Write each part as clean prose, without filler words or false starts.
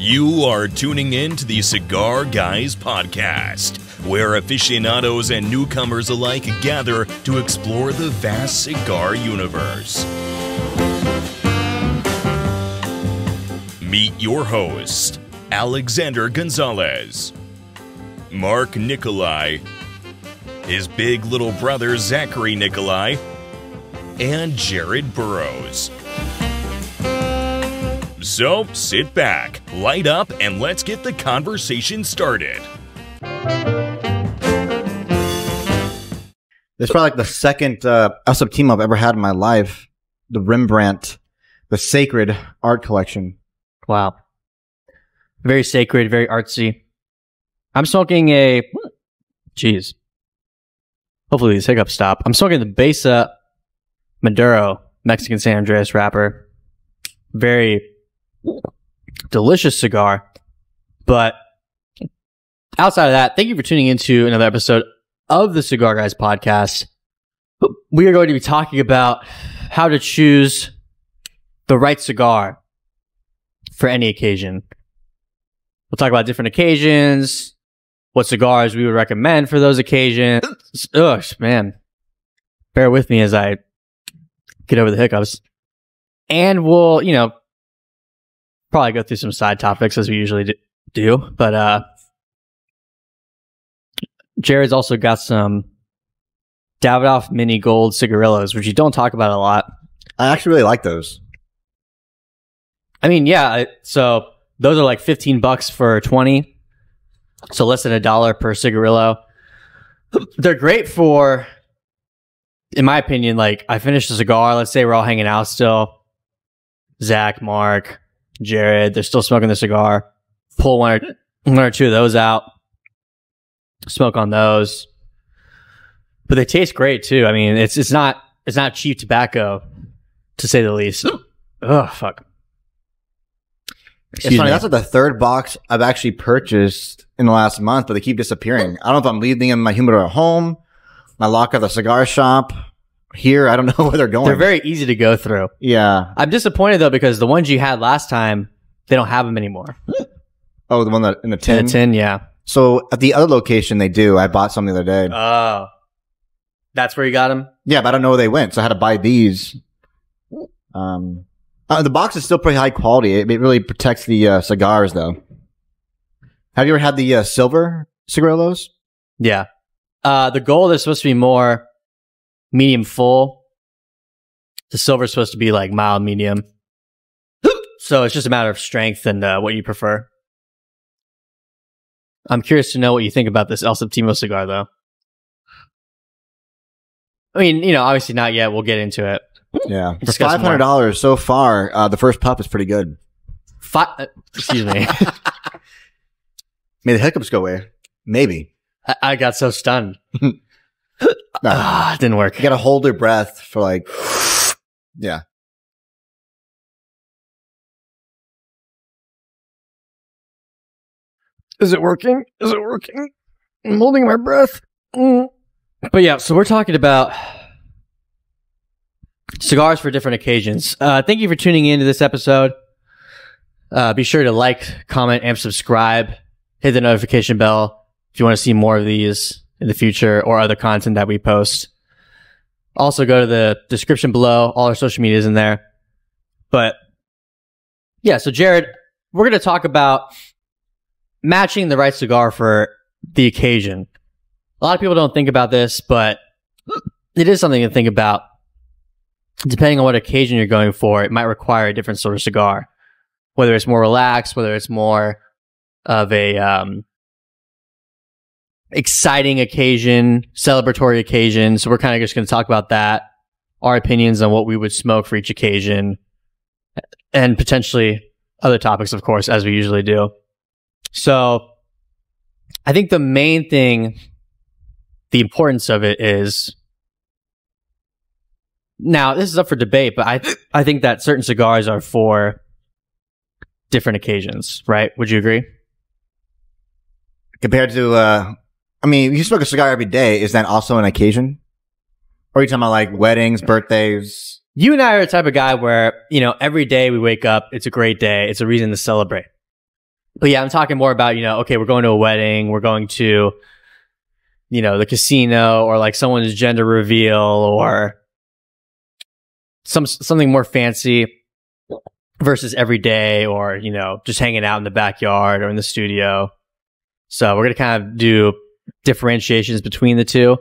You are tuning in to the Cigar Guys Podcast, where aficionados and newcomers alike gather to explore the vast cigar universe. Meet your hosts, Alexander Gonzalez, Mark Nikolai, his big little brother Zachary Nikolai, and Jared Burrows. So sit back, light up, and let's get the conversation started. It's probably like the second El Septimo I've ever had in my life. The Rembrandt, the sacred art collection. Wow. Very sacred, very artsy. I'm smoking a... Jeez. Hopefully these hiccups stop. I'm smoking the Besa Maduro, Mexican San Andreas wrapper. Very delicious cigar. But outside of that, thank you for tuning into another episode of the Cigar Guys Podcast. We are going to be talking about how to choose the right cigar for any occasion. We'll talk about different occasions, what cigars we would recommend for those occasions. Ugh, man. Bear with me as I get over the hiccups. And we'll, you know, probably go through some side topics as we usually do. But Jared's also got some Davidoff Mini Gold Cigarillos, which you don't talk about a lot. I actually really like those. I mean, yeah, so those are like $15 for 20. So less than $1 per cigarillo. They're great for, in my opinion, like I finished a cigar. Let's say we're all hanging out still. Zach, Mark, Jared, they're still smoking the cigar. Pull one or two of those out. Smoke on those. But they taste great too. I mean, it's not cheap tobacco, to say the least. Oh, fuck. Excuse me. It's funny, that's like the third box I've actually purchased in the last month, but they keep disappearing. I don't know if I'm leaving them in my humidor at home, my locker at the cigar shop, here. I don't know where they're going. They're very easy to go through. Yeah. I'm disappointed, though, because the ones you had last time, they don't have them anymore. Oh, the one that in the tin? In the tin, yeah. So at the other location, they do. I bought some the other day. Oh. That's where you got them? Yeah, but I don't know where they went, so I had to buy these. The box is still pretty high quality. It really protects the cigars, though. Have you ever had the silver cigarillos? Yeah. The gold is supposed to be more medium full. The silver is supposed to be like mild medium. So it's just a matter of strength and what you prefer. I'm curious to know what you think about this El Septimo cigar, though. I mean, you know, obviously not yet. We'll get into it. Yeah, for $500 so far, the first puff is pretty good. Excuse me. May the hiccups go away. Maybe. I got so stunned. It didn't work. You got to hold your breath for like, yeah. Is it working? Is it working? I'm holding my breath. But yeah, so we're talking about cigars for different occasions. Thank you for tuning in to this episode. Be sure to like, comment, and subscribe. Hit the notification bell if you want to see more of these in the future or other content that we post. Also, go to the description below. All our social media is in there. But yeah, so Jared, we're going to talk about matching the right cigar for the occasion. A lot of people don't think about this, but it is something to think about. Depending on what occasion you're going for, it might require a different sort of cigar. Whether it's more relaxed, whether it's more of a exciting occasion, celebratory occasion. So we're kind of just going to talk about that, our opinions on what we would smoke for each occasion, and potentially other topics, of course, as we usually do. So I think the main thing, the importance of it is... Now, this is up for debate, but I think that certain cigars are for different occasions, right? Would you agree? Compared to, I mean, you smoke a cigar every day. Is that also an occasion? Or are you talking about like weddings, birthdays? You and I are the type of guy where, you know, every day we wake up, it's a great day. It's a reason to celebrate. But yeah, I'm talking more about, you know, okay, we're going to a wedding, we're going to, you know, the casino, or like someone's gender reveal, or something more fancy versus every day, or, you know, just hanging out in the backyard or in the studio. So we're going to kind of do differentiations between the two.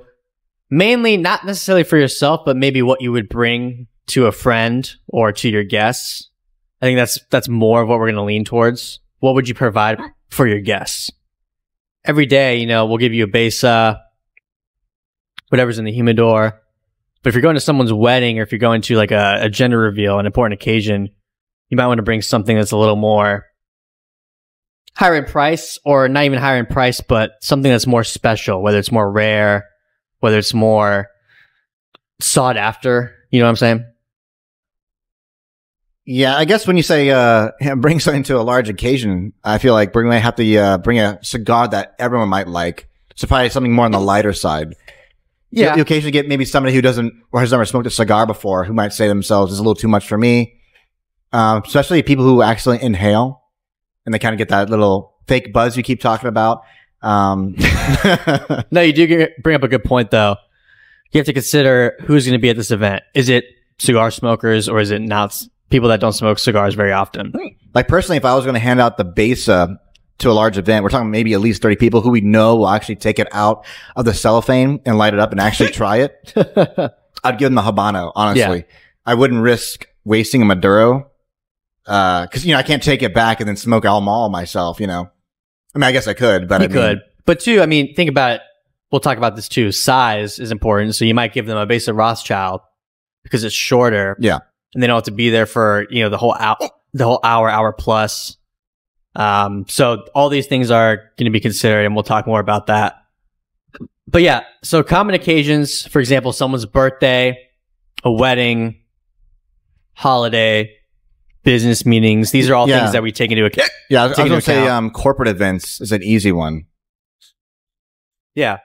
Mainly not necessarily for yourself, but maybe what you would bring to a friend or to your guests. I think that's more of what we're going to lean towards. What would you provide for your guests? Every day, you know, we'll give you a Besa, whatever's in the humidor. But if you're going to someone's wedding, or if you're going to like a gender reveal, an important occasion, you might want to bring something that's a little more higher in price, or not even higher in price, but something that's more special, whether it's more rare, whether it's more sought after. You know what I'm saying? Yeah, I guess when you say bring something to a large occasion, I feel like we're going to have to bring a cigar that everyone might like. So probably something more on the lighter side. Yeah. You occasionally get maybe somebody who doesn't, or has never smoked a cigar before, who might say to themselves, it's a little too much for me. Especially people who actually inhale, and they kind of get that little fake buzz you keep talking about. No, you do bring up a good point, though. You have to consider who's going to be at this event. Is it cigar smokers, or is it not people that don't smoke cigars very often? Like, personally, if I was going to hand out the Besa to a large event, we're talking maybe at least 30 people who we know will actually take it out of the cellophane and light it up and actually try it. I'd give them the Habano, honestly. Yeah. I wouldn't risk wasting a Maduro, because, you know, I can't take it back and then smoke Al Mal myself, you know. I mean, I guess I could, but I mean, but two, I mean, think about it. We'll talk about this too. Size is important. So you might give them a Besa Rothschild because it's shorter. Yeah. And they don't have to be there for, you know, the whole hour, hour plus. So all these things are going to be considered, and we'll talk more about that. But yeah, so common occasions, for example, someone's birthday, a wedding, holiday, business meetings. These are all things that we take into account. Yeah, I was going to say corporate events is an easy one. Yeah.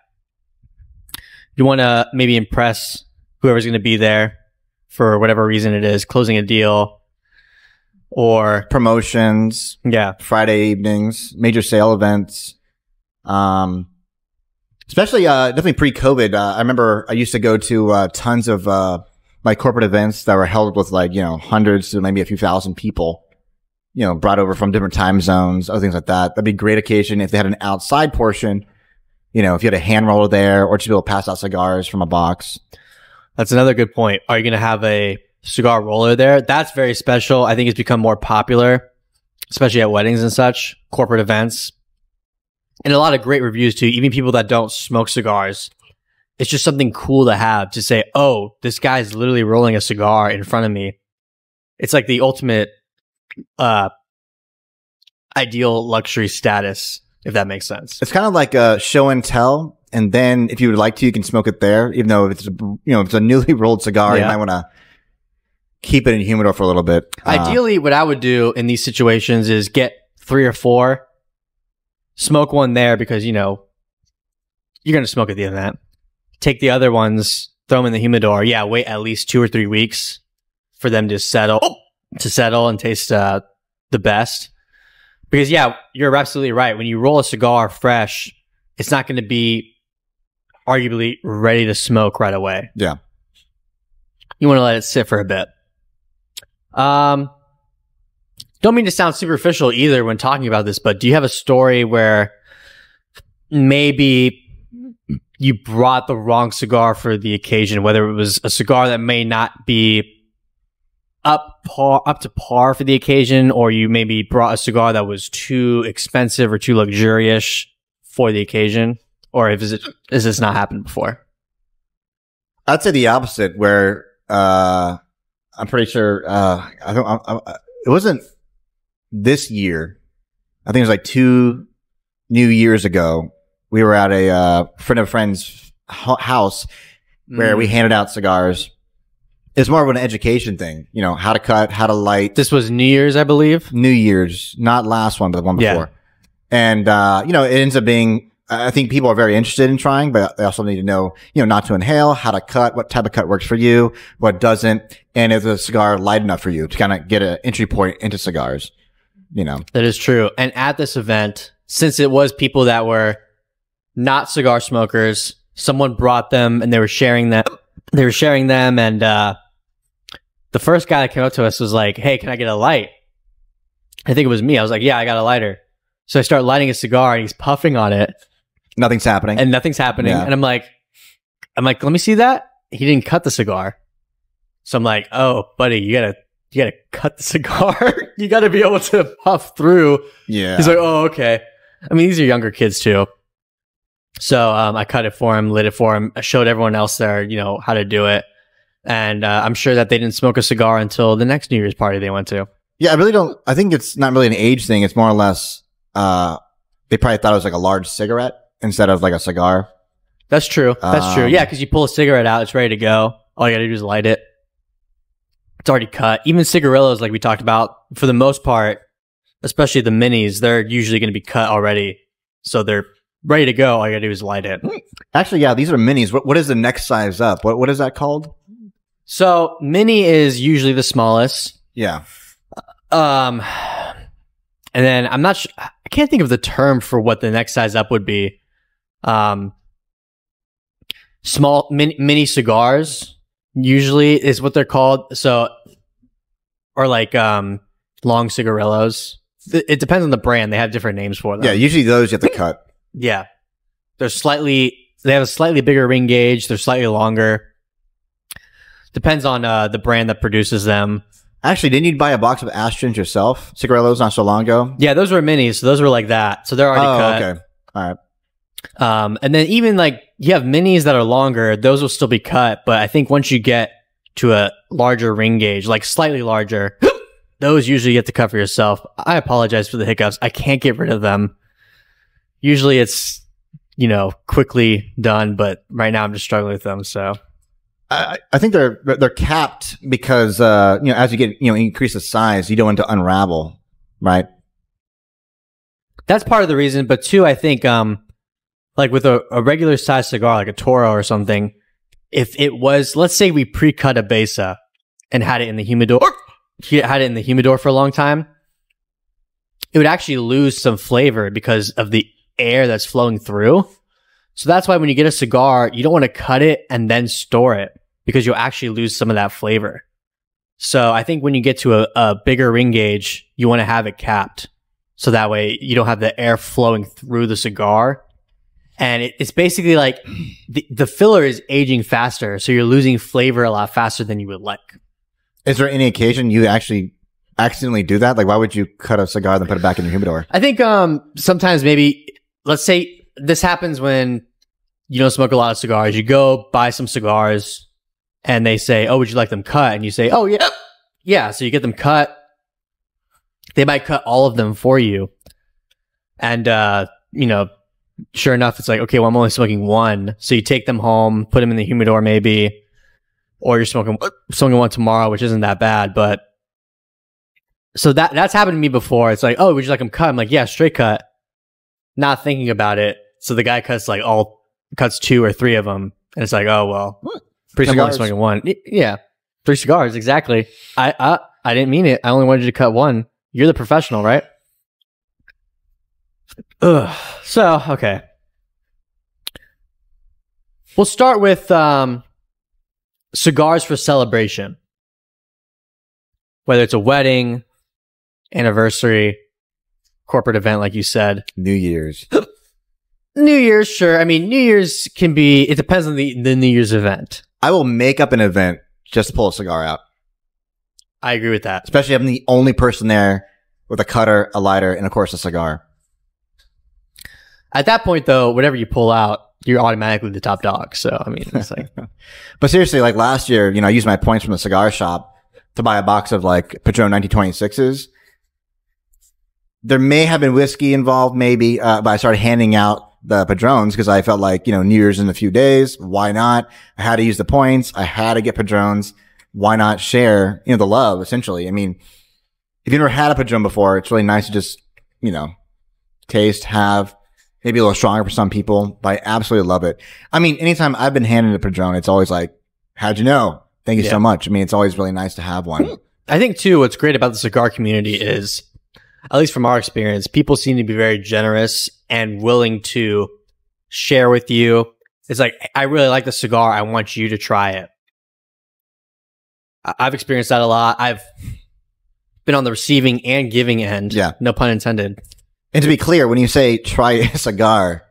You want to maybe impress whoever's going to be there for whatever reason it is, closing a deal or promotions. Yeah. Friday evenings, major sale events. Especially definitely pre-COVID. I remember I used to go to tons of like corporate events that were held with, like, you know, hundreds to maybe a few thousand people, you know, brought over from different time zones, other things like that. That'd be a great occasion if they had an outside portion. You know, if you had a hand roller there, or just be able to pass out cigars from a box. That's another good point. Are you going to have a cigar roller there? That's very special. I think it's become more popular, especially at weddings and such, corporate events. And a lot of great reviews too, even people that don't smoke cigars. It's just something cool to have, to say, oh, this guy's literally rolling a cigar in front of me. It's like the ultimate ideal luxury status, if that makes sense. It's kind of like a show and tell. And then if you would like to, you can smoke it there, even though if it's, you know, if it's a newly rolled cigar, you might want to keep it in humidor for a little bit. Ideally, what I would do in these situations is get 3 or 4, smoke one there because, you know, you're going to smoke at the event. Take the other ones, throw them in the humidor. Yeah, wait at least 2 or 3 weeks for them to settle and taste the best. Because, yeah, you're absolutely right. When you roll a cigar fresh, it's not going to be arguably ready to smoke right away. Yeah. You want to let it sit for a bit. Don't mean to sound superficial either when talking about this, but do you have a story where maybe you brought the wrong cigar for the occasion, whether it was a cigar that may not be up to par for the occasion, or you maybe brought a cigar that was too expensive or too luxurious for the occasion? Or is this not happened before? I'd say the opposite, where I'm pretty sure it wasn't this year. I think it was like 2 New Years ago. We were at a friend of a friend's house where we handed out cigars. It's more of an education thing, you know, how to cut, how to light. This was New Year's, I believe. New Year's, not last one, but the one before. And, you know, it ends up being, I think people are very interested in trying, but they also need to know, you know, not to inhale, how to cut, what type of cut works for you, what doesn't, and is the cigar light enough for you to kind of get an entry point into cigars. you know. That is true. And at this event, since it was people that were not cigar smokers, someone brought them and they were sharing them. And the first guy that came up to us was like, hey, can I get a light? I think it was me. I was like, yeah, I got a lighter. So I start lighting a cigar and he's puffing on it. Nothing's happening. And nothing's happening. Yeah. And I'm like, let me see that. He didn't cut the cigar. So I'm like, oh, buddy, you gotta cut the cigar. You gotta be able to puff through. Yeah. He's like, oh, okay. I mean, these are younger kids too. So I cut it for him, lit it for him. I showed everyone else there, you know, how to do it. And I'm sure that they didn't smoke a cigar until the next New Year's party they went to. Yeah, I really don't. I think it's not really an age thing. It's more or less they probably thought it was like a large cigarette instead of like a cigar. That's true. That's true. Yeah, because you pull a cigarette out, it's ready to go. All you got to do is light it. It's already cut. Even cigarillos, like we talked about, for the most part, especially the minis, they're usually going to be cut already. So they're ready to go. All you got to do is light it. Actually, yeah, these are minis. What is the next size up? What is that called? So mini is usually the smallest. Yeah. And then I'm not sure. I can't think of the term for what the next size up would be. Small mini cigars usually is what they're called. So, or like long cigarillos. It depends on the brand. They have different names for them. Yeah, usually those you have to cut. Yeah, they have a slightly bigger ring gauge. They're slightly longer. Depends on the brand that produces them. Actually, didn't you buy a box of Astrins yourself? Cigarillos not so long ago? Yeah, those were minis. So those were like that. So they're already cut. Okay. All right. And then even like you have minis that are longer. Those will still be cut. But I think once you get to a larger ring gauge, like slightly larger, those usually you have to cut for yourself. I apologize for the hiccups. I can't get rid of them. Usually it's, you know, quickly done. But right now I'm just struggling with them. So. I think they're capped because you know, as you get, you know, increase the size, you don't want to unravel, right? That's part of the reason, but two, I think like with a regular size cigar, like a Toro or something, if it was, let's say we pre-cut a Besa and had it in the humidor, for a long time, it would actually lose some flavor because of the air that's flowing through. So that's why when you get a cigar, you don't want to cut it and then store it because you'll actually lose some of that flavor. So I think when you get to a bigger ring gauge, you want to have it capped. So that way you don't have the air flowing through the cigar. And it's basically like the filler is aging faster. So you're losing flavor a lot faster than you would like. Is there any occasion you actually accidentally do that? Like, why would you cut a cigar and put it back in your humidor? I think sometimes maybe, let's say, this happens when you don't smoke a lot of cigars. You go buy some cigars and they say, oh, would you like them cut? And you say, oh, yeah. Yeah. So you get them cut. They might cut all of them for you. And, you know, sure enough, it's like, okay, well, I'm only smoking one. So you take them home, put them in the humidor maybe, or you're smoking one tomorrow, which isn't that bad. But so that's happened to me before. It's like, oh, would you like them cut? I'm like, yeah, straight cut. Not thinking about it. So the guy cuts like cuts two or three of them. And it's like, oh, well, three cigars smoking one. Yeah. Three cigars. Exactly. I didn't mean it. I only wanted you to cut one. You're the professional, right? Ugh. So, okay. We'll start with cigars for celebration. Whether it's a wedding, anniversary, corporate event, like you said. New Year's. New Year's, sure. I mean, New Year's can be... It depends on the New Year's event. I will make up an event just to pull a cigar out. I agree with that. Especially if I'm the only person there with a cutter, a lighter, and, of course, a cigar. At that point, though, whatever you pull out, you're automatically the top dog. So, I mean, it's like... But seriously, like last year, you know, I used my points from the cigar shop to buy a box of, like, Padrón 1926s. There may have been whiskey involved, maybe, but I started handing out the Padrones because I felt like, you know, New Year's in a few days. Why not? I had to use the points. I had to get Padrones. Why not share, you know, the love, essentially? I mean, if you've never had a Padrón before, it's really nice to just, you know, taste, have, maybe a little stronger for some people, but I absolutely love it. I mean, anytime I've been handed a Padrón, it's always like, how'd you know? Thank you so much. I mean, it's always really nice to have one. I think, too, what's great about the cigar community is at least from our experience, people seem to be very generous and willing to share with you. It's like, I really like the cigar. I want you to try it. I've experienced that a lot. I've been on the receiving and giving end. Yeah. No pun intended. And to be clear, when you say try a cigar,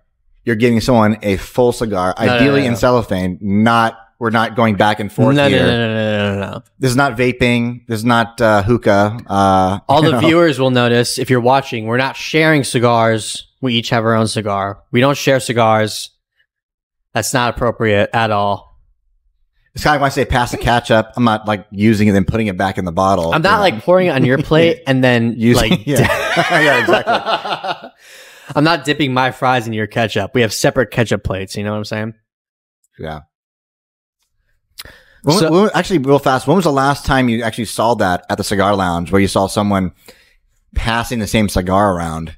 you're giving someone a full cigar, ideally in cellophane, not... We're not going back and forth here. No. This is not vaping. This is not hookah. All the viewers will notice, if you're watching, we're not sharing cigars. We each have our own cigar. We don't share cigars. That's not appropriate at all. It's kind of like when I say pass the catch up. I'm not like using it and putting it back in the bottle. I'm not like pouring it on your plate and then using like... Yeah, exactly. I'm not dipping my fries in your ketchup. We have separate ketchup plates. You know what I'm saying? Yeah. Actually, real fast, when was the last time you actually saw that at the cigar lounge where you saw someone passing the same cigar around?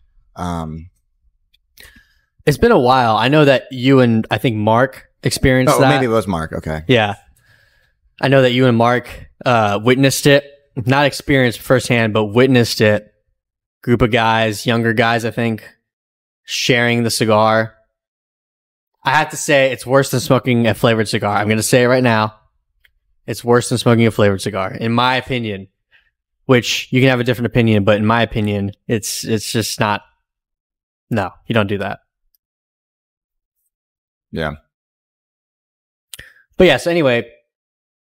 It's been a while. I know that you and I think Mark experienced that. Maybe it was Mark. Okay. Yeah. I know that you and Mark witnessed it, not experienced firsthand, but witnessed it. Group of guys, younger guys, I think, sharing the cigar. I have to say it's worse than smoking a flavored cigar. I'm going to say it right now. It's worse than smoking a flavored cigar, in my opinion, which you can have a different opinion, but in my opinion, it's just not. No, you don't do that. Yeah. But yeah, so anyway,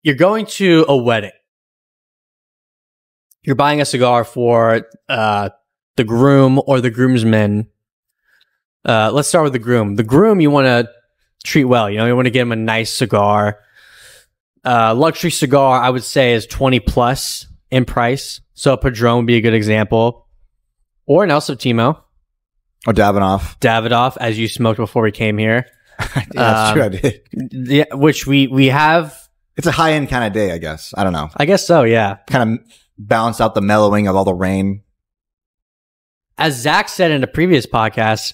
you're going to a wedding. You're buying a cigar for the groom or the groomsmen. Let's start with the groom. The groom you want to treat well. You know, you want to get him a nice cigar. Luxury cigar, I would say, is 20 plus in price. So a Padrón would be a good example. Or an El Septimo. Or Davidoff. Davidoff, as you smoked before we came here. Yeah, that's true, I did. Yeah, which we have... It's a high-end kind of day, I guess. I don't know. I guess so, yeah. Kind of balance out the mellowing of all the rain. As Zach said in a previous podcast,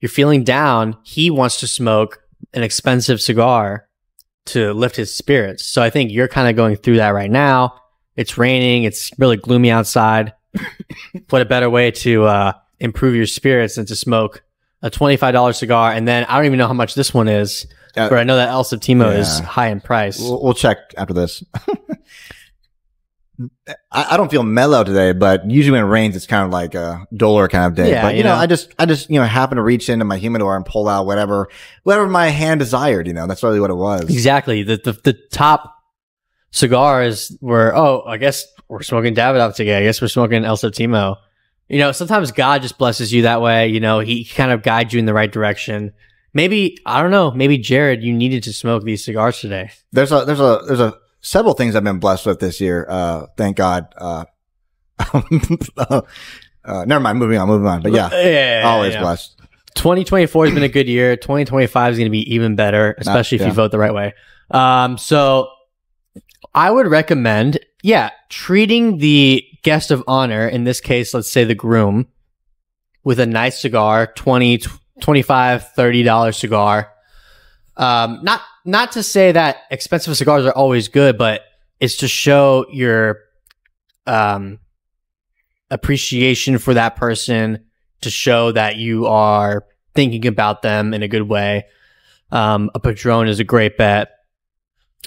you're feeling down. He wants to smoke an expensive cigar to lift his spirits. So I think you're kind of going through that right now. It's raining. It's really gloomy outside. What a better way to improve your spirits than to smoke a $25 cigar. And then I don't even know how much this one is, but I know that El Septimo is high in price. We'll check after this. I don't feel mellow today, but usually when it rains, it's kind of like a duller kind of day. Yeah, but you know, I just happen to reach into my humidor and pull out whatever my hand desired. You know, that's really what it was. Exactly. The top cigars were, I guess we're smoking Davidoff today. I guess we're smoking El Septimo. You know, sometimes God just blesses you that way. You know, he kind of guides you in the right direction. Maybe, I don't know. Maybe Jared, you needed to smoke these cigars today. There's several things I've been blessed with this year. Thank God. Never mind. Moving on. But yeah always blessed. 2024 has been a good year. 2025 is going to be even better, especially if you vote the right way. So I would recommend, treating the guest of honor, in this case, let's say the groom, with a nice cigar, $20, $25, $30 cigar. Not to say that expensive cigars are always good, but it's to show your appreciation for that person, to show that you are thinking about them in a good way. A Padrón is a great bet.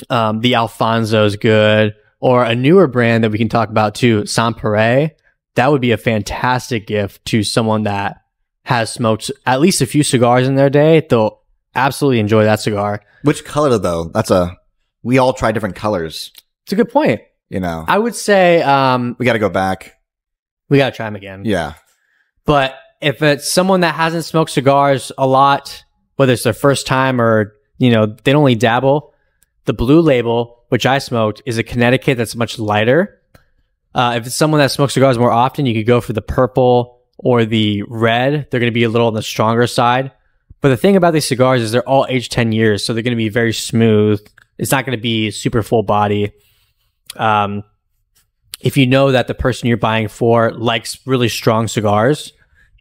The Alfonso is good. Or a newer brand that we can talk about too, Saint-Pare. That would be a fantastic gift to someone that has smoked at least a few cigars in their day. They'll absolutely enjoy that cigar. Which color though? We all try different colors. It's a good point. You know, I would say we got to go back. We got to try them again. Yeah. But if it's someone that hasn't smoked cigars a lot, whether it's their first time or, you know, they only dabble, the Blue Label, which I smoked, is a Connecticut that's much lighter. If it's someone that smokes cigars more often, you could go for the purple or the red. They're going to be a little on the stronger side. But the thing about these cigars is they're all aged 10 years, so they're going to be very smooth. It's not going to be super full body. If you know that the person you're buying for likes really strong cigars,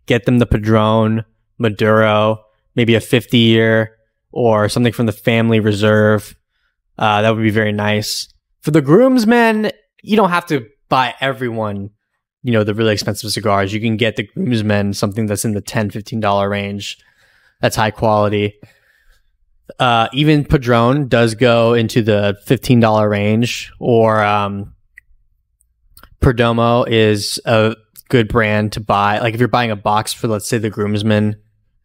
get them the Padrón, Maduro, maybe a 50-year or something from the family reserve. That would be very nice. For the groomsmen, you don't have to buy everyone you know, the really expensive cigars. You can get the Groomsmen, something that's in the $10, $15 range. That's high quality. Even Padrón does go into the $15 range, or Perdomo is a good brand to buy. Like if you're buying a box for, let's say, the Groomsmen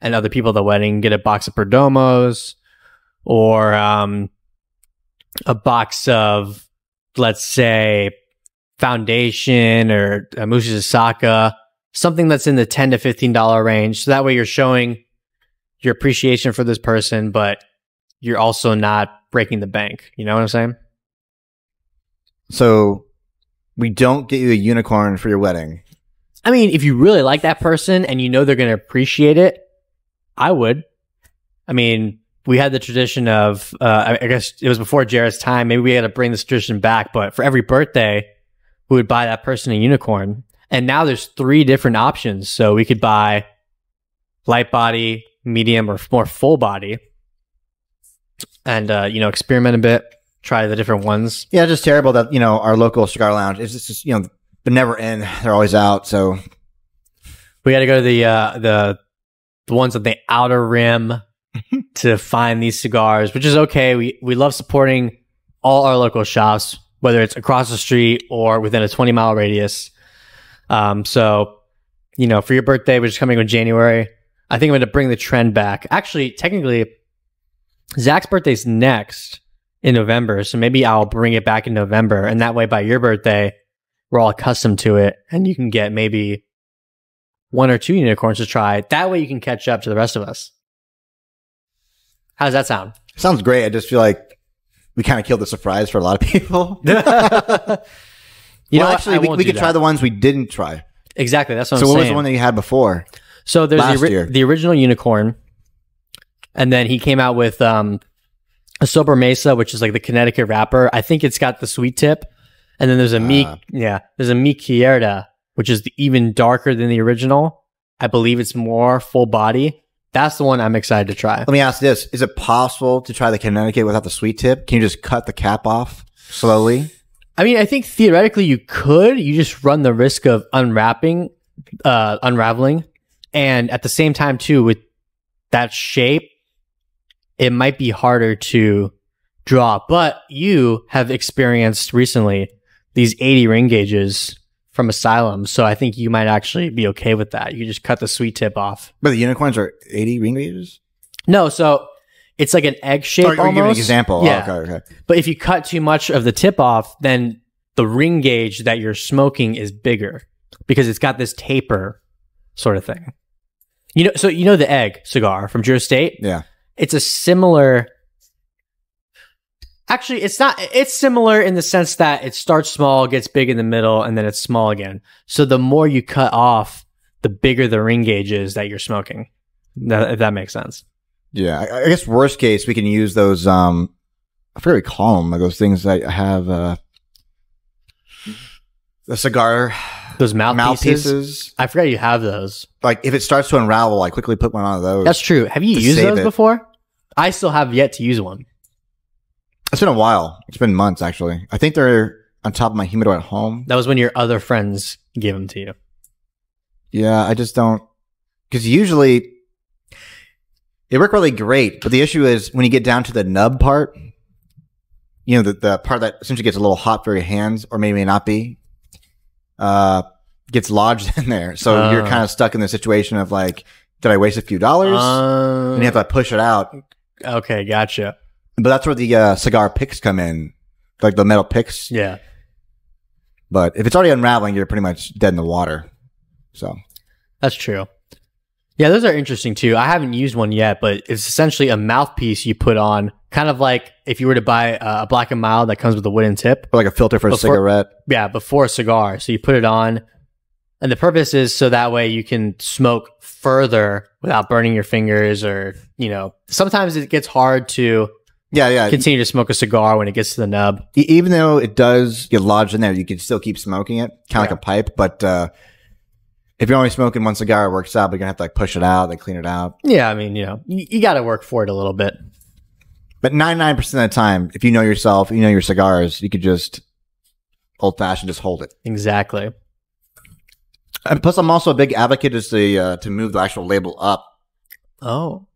and other people at the wedding, get a box of Perdomos, or a box of, let's say, Foundation or Mushizaka, something that's in the $10 to $15 range. So that way you're showing your appreciation for this person, but you're also not breaking the bank. You know what I'm saying? So we don't get you a unicorn for your wedding. I mean, if you really like that person and you know they're going to appreciate it, I would. I mean, we had the tradition of, I guess it was before Jared's time. Maybe we had to bring this tradition back, but for every birthday, we would buy that person a unicorn. And now there's 3 different options. So we could buy light body, medium, or more full body, and you know, experiment a bit, try the different ones. Yeah, just terrible that, you know, our local cigar lounge is just, you know, they never in, they're always out. So we got to go to the ones on the outer rim to find these cigars, which is okay. We love supporting all our local shops, whether it's across the street or within a 20-mile radius. So you know, for your birthday, which is coming in January, I think I'm going to bring the trend back. Actually, technically, Zach's birthday's next in November, so maybe I'll bring it back in November, and that way by your birthday, we're all accustomed to it, and you can get maybe 1 or 2 unicorns to try. That way you can catch up to the rest of us. How does that sound? Sounds great. I just feel like we kind of killed the surprise for a lot of people. Well, actually, we could try the ones we didn't try. Exactly. That's what I'm saying. So what was the one that you had before? So there's the original unicorn, and then he came out with a Sobremesa, which is like the Connecticut wrapper. I think it's got the sweet tip, and then there's a Mi Querida, which is even darker than the original. I believe it's more full body. That's the one I'm excited to try. Let me ask this: is it possible to try the Connecticut without the sweet tip? Can you just cut the cap off slowly? I mean, I think theoretically you could. You just run the risk of unraveling. And at the same time, too, with that shape, it might be harder to draw. But you have experienced recently these 80 ring gauges from Asylum, so I think you might actually be okay with that. You just cut the sweet tip off. But the unicorns are 80 ring gauges? No, so it's like an egg shape almost. Or give an example. Yeah. Oh, okay, okay. But if you cut too much of the tip off, then the ring gauge that you're smoking is bigger because it's got this taper sort of thing. You know, so you know the egg cigar from Drew Estate? Yeah. It's a similar... Actually, it's not... It's similar in the sense that it starts small, gets big in the middle, and then it's small again. So the more you cut off, the bigger the ring gauge is that you're smoking. If that makes sense. Yeah. I guess worst case, we can use those... I forget what we call them. Like those things that have... the cigar... Those mouthpieces. I forgot you have those. Like, if it starts to unravel, I quickly put one on those. That's true. Have you used those before? I still have yet to use one. It's been a while. It's been months, actually. I think they're on top of my humidor at home. That was when your other friends gave them to you. Yeah, I just don't... Because usually, they work really great. But the issue is, when you get down to the nub part, you know, the part that essentially gets a little hot for your hands, or maybe may not be, gets lodged in there. So you're kind of stuck in the situation of like, did I waste a few dollars? And you have to push it out. Okay, gotcha. But that's where the cigar picks come in, like the metal picks. Yeah. But if it's already unraveling, you're pretty much dead in the water. So that's true. Yeah, those are interesting too. I haven't used one yet, but it's essentially a mouthpiece you put on, kind of like if you were to buy a Black & Mild that comes with a wooden tip. Or like a filter for a cigarette. Yeah, before a cigar. So you put it on, and the purpose is so that way you can smoke further without burning your fingers or, you know, sometimes it gets hard to continue to smoke a cigar when it gets to the nub. Even though it does get lodged in there, you can still keep smoking it, kind of like a pipe, but... if you're only smoking one cigar, it works out, but you're going to have to like push it out, like clean it out. Yeah, I mean, you know, you got to work for it a little bit. But 99% of the time, if you know yourself, you know your cigars, you could just old-fashioned just hold it. Exactly. And plus, I'm also a big advocate is to move the actual label up. Oh.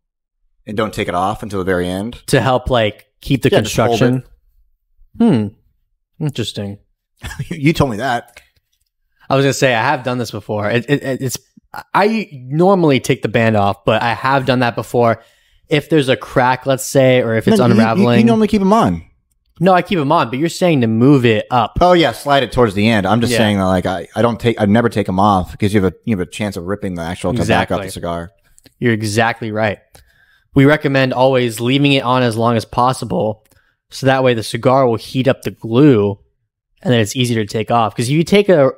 And don't take it off until the very end. To help, like, keep the construction. Hmm. Interesting. You told me that. I was going to say, I have done this before. I normally take the band off, but I have done that before. If there's a crack, let's say, or if it's unraveling. You normally keep them on. No, I keep them on, but you're saying to move it up. Oh, yeah, slide it towards the end. I'm just saying that, like, I never take them off because you have a chance of ripping the actual tobacco out the cigar. You're exactly right. We recommend always leaving it on as long as possible, so that way the cigar will heat up the glue, and then it's easier to take off. Because if you take a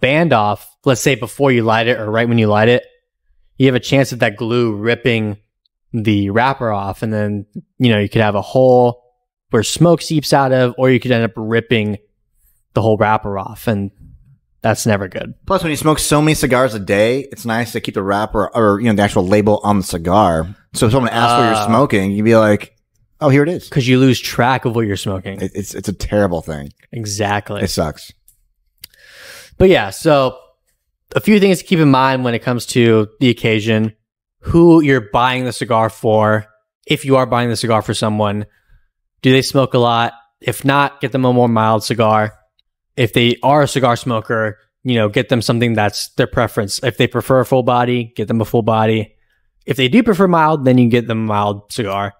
band off, let's say before you light it or right when you light it, you have a chance of that glue ripping the wrapper off, and then you could have a hole where smoke seeps out of, or you could end up ripping the whole wrapper off, and that's never good. Plus, when you smoke so many cigars a day, it's nice to keep the wrapper or the actual label on the cigar. So if someone asks what you're smoking, you'd be like, "Oh, here it is," because you lose track of what you're smoking. It's a terrible thing. Exactly, it sucks. But yeah, so a few things to keep in mind when it comes to the occasion: who you're buying the cigar for. If you are buying the cigar for someone, do they smoke a lot? If not, get them a more mild cigar. If they are a cigar smoker, get them something that's their preference. If they prefer a full body, get them a full body. If they do prefer mild, then you get them a mild cigar.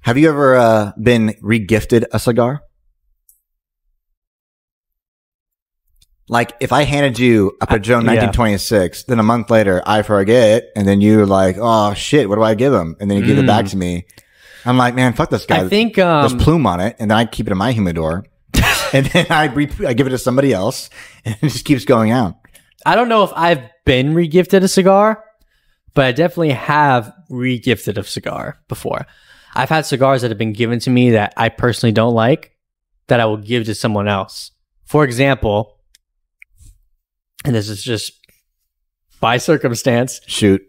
Have you ever been re-gifted a cigar? Like, if I handed you a Padrón 1926, then a month later, I forget, and then you're like, oh, shit, what do I give him? And then you give it back to me. I'm like, man, fuck this guy. I think there's plume on it, and then I keep it in my humidor, and then I give it to somebody else, and it just keeps going out. I don't know if I've been re-gifted a cigar, but I definitely have re-gifted a cigar before. I've had cigars that have been given to me that I personally don't like that I will give to someone else. For example... and this is just by circumstance. Shoot.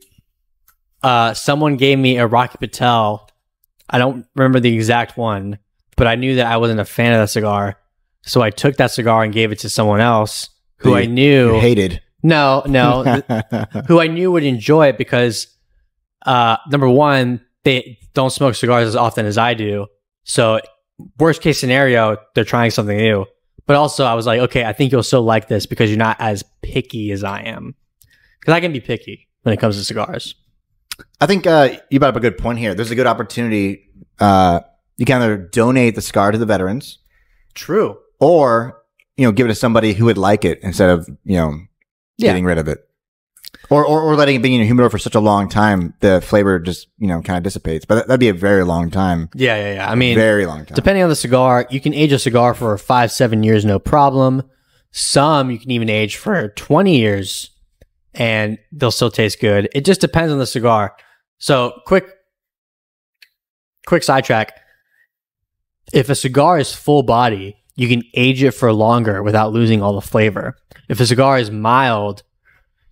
Someone gave me a Rocky Patel. I don't remember the exact one, but I knew that I wasn't a fan of that cigar. So I took that cigar and gave it to someone else who I knew... hated. No, no. Who I knew would enjoy it because, number one, they don't smoke cigars as often as I do. So worst case scenario, they're trying something new. But also, I was like, okay, I think you'll still like this because you're not as picky as I am. Because I can be picky when it comes to cigars. I think you brought up a good point here. There's a good opportunity. You can either donate the cigar to the veterans. True. Or, give it to somebody who would like it instead of, getting rid of it. Or letting it be in your humidor for such a long time, the flavor just, kind of dissipates. But that'd be a very long time. Yeah. I mean, very long time. Depending on the cigar, you can age a cigar for 5-7 years, no problem. Some you can even age for 20 years and they'll still taste good. It just depends on the cigar. So quick sidetrack. If a cigar is full body, you can age it for longer without losing all the flavor. If a cigar is mild,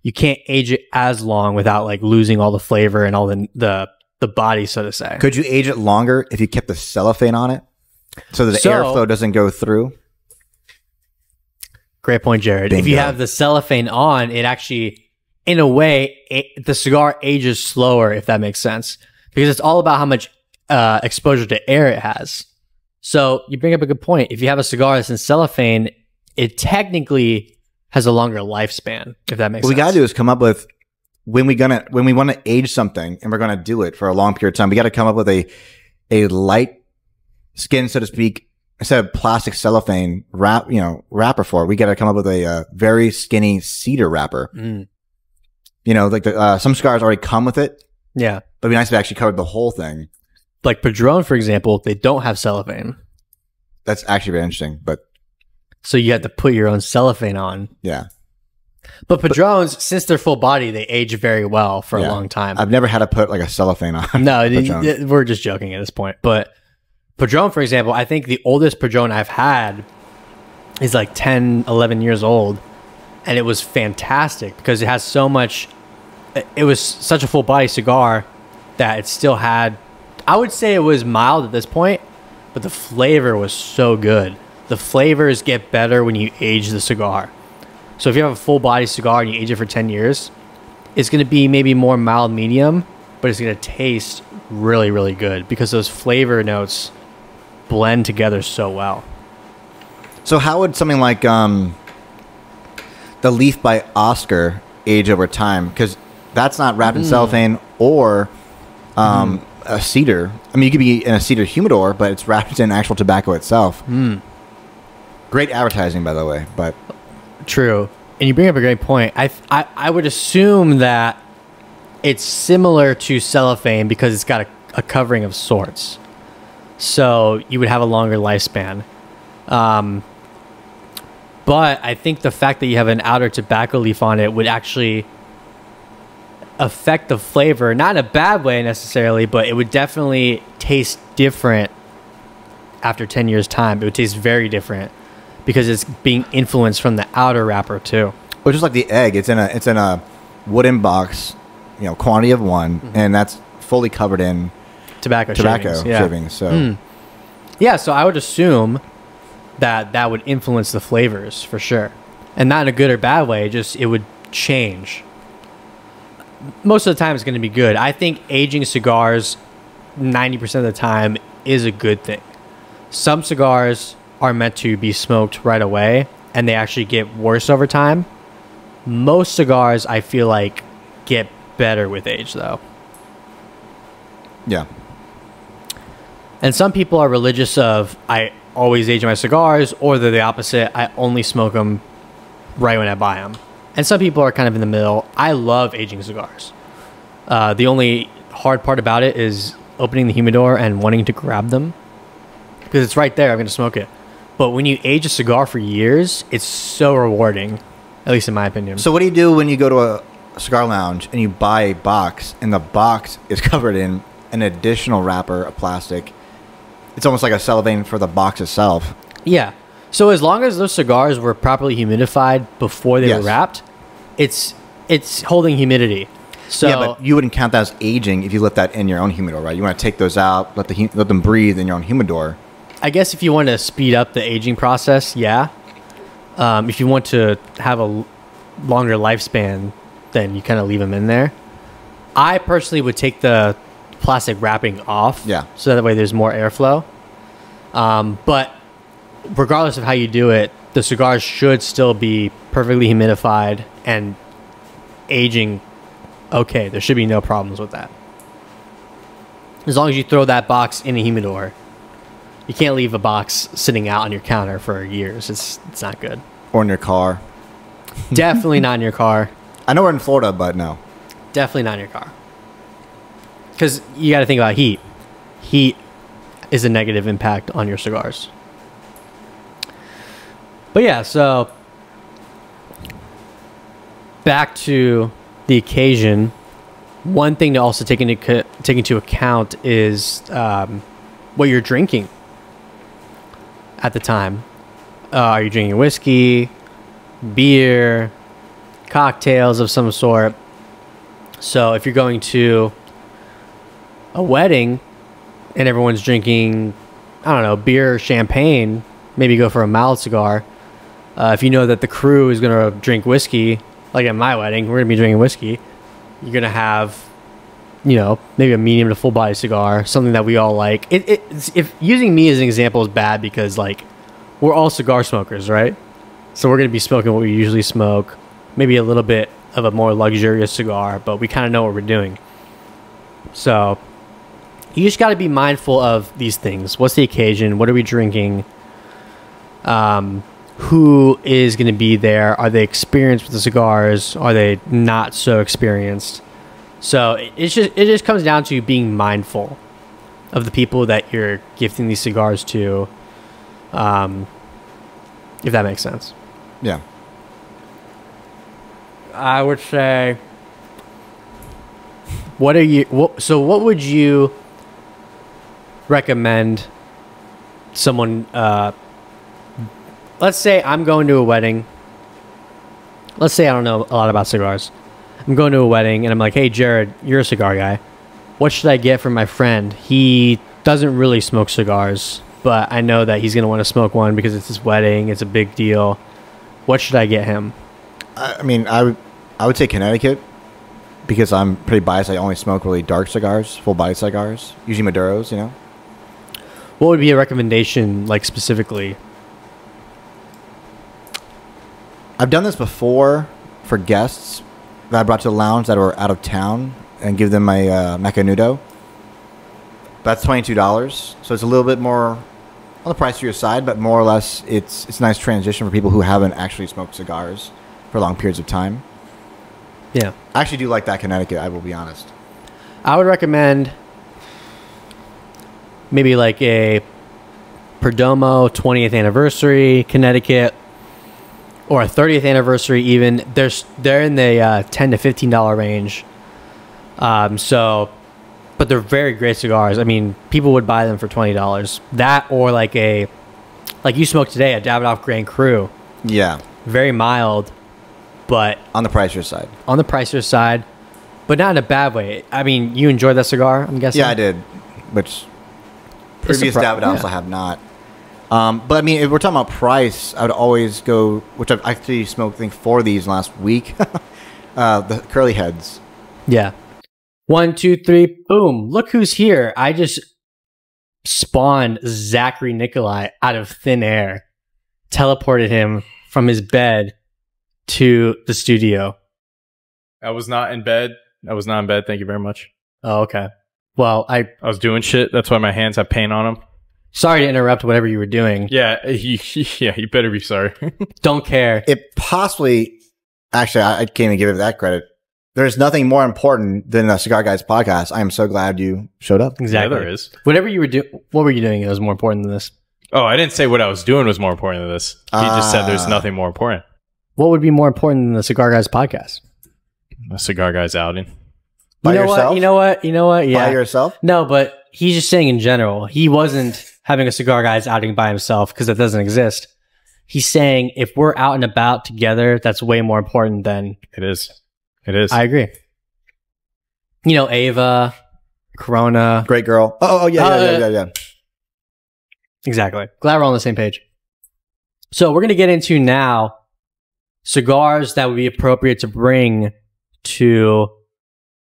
you can't age it as long without like losing all the flavor and all the body, so to say. Could you age it longer if you kept the cellophane on it so that the airflow doesn't go through? Great point, Jared. Bingo. If you have the cellophane on, it actually, in a way, the cigar ages slower, if that makes sense, because it's all about how much exposure to air it has. So you bring up a good point. If you have a cigar that's in cellophane, it technically has a longer lifespan, if that makes sense. What we got to do is come up with, when we want to age something and we're going to do it for a long period of time, we got to come up with a light skin, so to speak, instead of plastic cellophane wrap, wrapper for it. We got to come up with a very skinny cedar wrapper. Mm. Like some cigars already come with it. Yeah. But it'd be nice if it actually covered the whole thing. Like Padrón, for example, they don't have cellophane. That's actually very interesting, but... so you have to put your own cellophane on. Yeah. But Padróns, since they're full body, they age very well for a long time. I've never had to put like a cellophane on. No, we're just joking at this point. But Padrón, for example, I think the oldest Padrón I've had is like 10, 11 years old. And it was fantastic because it has so much. It was such a full body cigar that it still had, I would say it was mild at this point, but the flavor was so good. The flavors get better when you age the cigar. So if you have a full body cigar and you age it for 10 years, it's going to be maybe more mild medium, but it's going to taste really, really good because those flavor notes blend together so well. So how would something like the Leaf by Oscar age over time? Because that's not wrapped in cellophane or a cedar. I mean, you could be in a cedar humidor, but it's wrapped in actual tobacco itself. Great advertising, by the way. But true. And you bring up a great point. I would assume that it's similar to cellophane because it's got a covering of sorts. So you would have a longer lifespan. But I think the fact that you have an outer tobacco leaf on it would actually affect the flavor, not in a bad way necessarily, but it would definitely taste different after 10 years' time. It would taste very different because it's being influenced from the outer wrapper too. Well, just like the egg, it's in a wooden box, you know, quantity of one, and that's fully covered in tobacco shavings. So, yeah, so I would assume that that would influence the flavors for sure, and not in a good or bad way. Just it would change. Most of the time it's going to be good. I think aging cigars 90% of the time is a good thing. Some cigars are meant to be smoked right away, and they actually get worse over time. Most cigars, I feel like, get better with age, though. Yeah. And some people are religious of, I always age my cigars, or they're the opposite. I only smoke them right when I buy them. And some people are kind of in the middle. I love aging cigars. The only hard part about it is opening the humidor and wanting to grab them because it's right there. I'm going to smoke it. But when you age a cigar for years, it's so rewarding, at least in my opinion. So what do you do when you go to a cigar lounge and you buy a box and the box is covered in an additional wrapper of plastic? It's almost like a cellophane for the box itself. Yeah. So as long as those cigars were properly humidified before they were wrapped, it's holding humidity. So yeah, but you wouldn't count that as aging if you left that in your own humidor, right? You want to take those out, let them breathe in your own humidor. I guess if you want to speed up the aging process, yeah. If you want to have a longer lifespan, then you kind of leave them in there. I personally would take the plastic wrapping off, yeah, so that way there's more airflow. But regardless of how you do it, the cigars should still be perfectly humidified and aging okay. There should be no problems with that. As long as you throw that box in a humidor, you can't leave a box sitting out on your counter for years. It's not good. Or in your car. Definitely not in your car. I know we're in Florida, but no. Definitely not in your car. Because you got to think about heat. Heat is a negative impact on your cigars. But yeah, so back to the occasion. One thing to also take into account is what you're drinking at the time. Are you drinking whiskey, beer, cocktails of some sort? So if you're going to a wedding and everyone's drinking, I don't know, beer or champagne, maybe go for a mild cigar. If you know that the crew is going to drink whiskey, like at my wedding, we're going to be drinking whiskey, you're going to have, you know, maybe a medium to full body cigar, something that we all like. If using me as an example is bad because, like, we're all cigar smokers, right? So we're going to be smoking what we usually smoke, maybe a little bit of a more luxurious cigar, but we kind of know what we're doing. So you just got to be mindful of these things. What's the occasion? What are we drinking? Who is going to be there? Are they experienced with the cigars? Are they not so experienced? So it just comes down to being mindful of the people that you're gifting these cigars to, if that makes sense. Yeah. I would say, what would you recommend someone? Let's say I'm going to a wedding. Let's say I don't know a lot about cigars. I'm going to a wedding and I'm like, hey, Jared, you're a cigar guy. What should I get for my friend? He doesn't really smoke cigars, but I know that he's going to want to smoke one because it's his wedding. It's a big deal. What should I get him? I mean, I would say Connecticut, because I'm pretty biased. I only smoke really dark cigars, full body cigars, usually Maduros, you know. What would be a recommendation, like, specifically? I've done this before for guests that I brought to the lounge that were out of town and give them my Macanudo. That's $22, so it's a little bit more on the pricier side, but more or less it's a nice transition for people who haven't actually smoked cigars for long periods of time. Yeah. I actually do like that Connecticut, I will be honest. I would recommend maybe like a Perdomo 20th Anniversary Connecticut, or a 30th Anniversary even. They're in the $10 to $15 range. But they're very great cigars. I mean, people would buy them for $20. That or like a, like you smoked today, a Davidoff Grand Cru. Yeah. Very mild, but on the pricier side. On the pricier side, but not in a bad way. I mean, you enjoyed that cigar, I'm guessing? Yeah, I did. Which previous Davidoffs, yeah, I have not. But I mean, if we're talking about price, I would always go, which I've actually smoked, I think, 4 of these last week. The Curly Heads. Yeah. 1, 2, 3, boom. Look who's here. I just spawned Zachary Nikolai out of thin air, teleported him from his bed to the studio. I was not in bed. I was not in bed. Thank you very much. Oh, okay. Well, I was doing shit. That's why my hands have paint on them. Sorry to interrupt whatever you were doing. Yeah, you better be sorry. Don't care. It possibly, actually, I can't even give it that credit. There's nothing more important than a Cigar Guys podcast. I am so glad you showed up. Exactly. Yeah, there is. Whatever you were doing, what were you doing that was more important than this? Oh, I didn't say what I was doing was more important than this. He just said there's nothing more important. What would be more important than the Cigar Guys podcast? A Cigar Guys outing. By yourself? You know what? You know what? Yeah. By yourself? No, but he's just saying in general. He wasn't having a Cigar Guys outing by himself because that doesn't exist. He's saying if we're out and about together, that's way more important than... It is. It is. I agree. You know, Ava, Corona. Great girl. Oh, yeah. Exactly. Glad we're on the same page. So we're going to get into now cigars that would be appropriate to bring to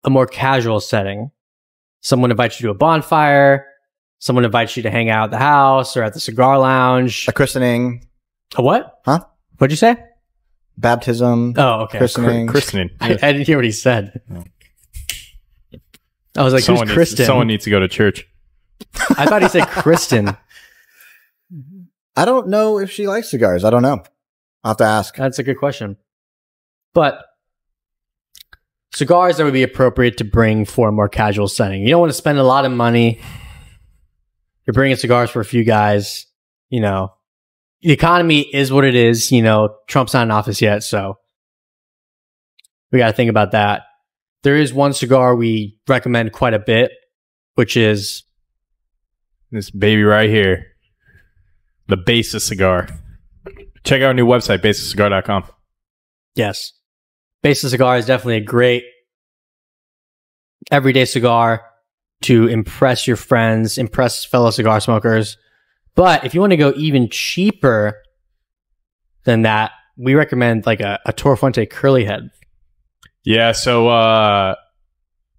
a more casual setting. Someone invites you to a bonfire. Someone invites you to hang out at the house or at the cigar lounge. A christening. A what? Huh? What'd you say? Baptism. Oh, okay. Christening. Christening. Yeah. I didn't hear what he said. No. I was like, someone who's Kristen? Someone needs to go to church. I thought he said Kristen. I don't know if she likes cigars. I don't know. I'll have to ask. That's a good question. But cigars that would be appropriate to bring for a more casual setting. You don't want to spend a lot of money. You're bringing cigars for a few guys, you know. The economy is what it is. You know, Trump's not in office yet, so we got to think about that. There is one cigar we recommend quite a bit, which is this baby right here, the Basis cigar. Check out our new website, BasisCigar.com. Yes. Basis cigar is definitely a great everyday cigar to impress your friends, impress fellow cigar smokers. But if you want to go even cheaper than that, we recommend like a Tor Fuente Curly Head. Yeah, so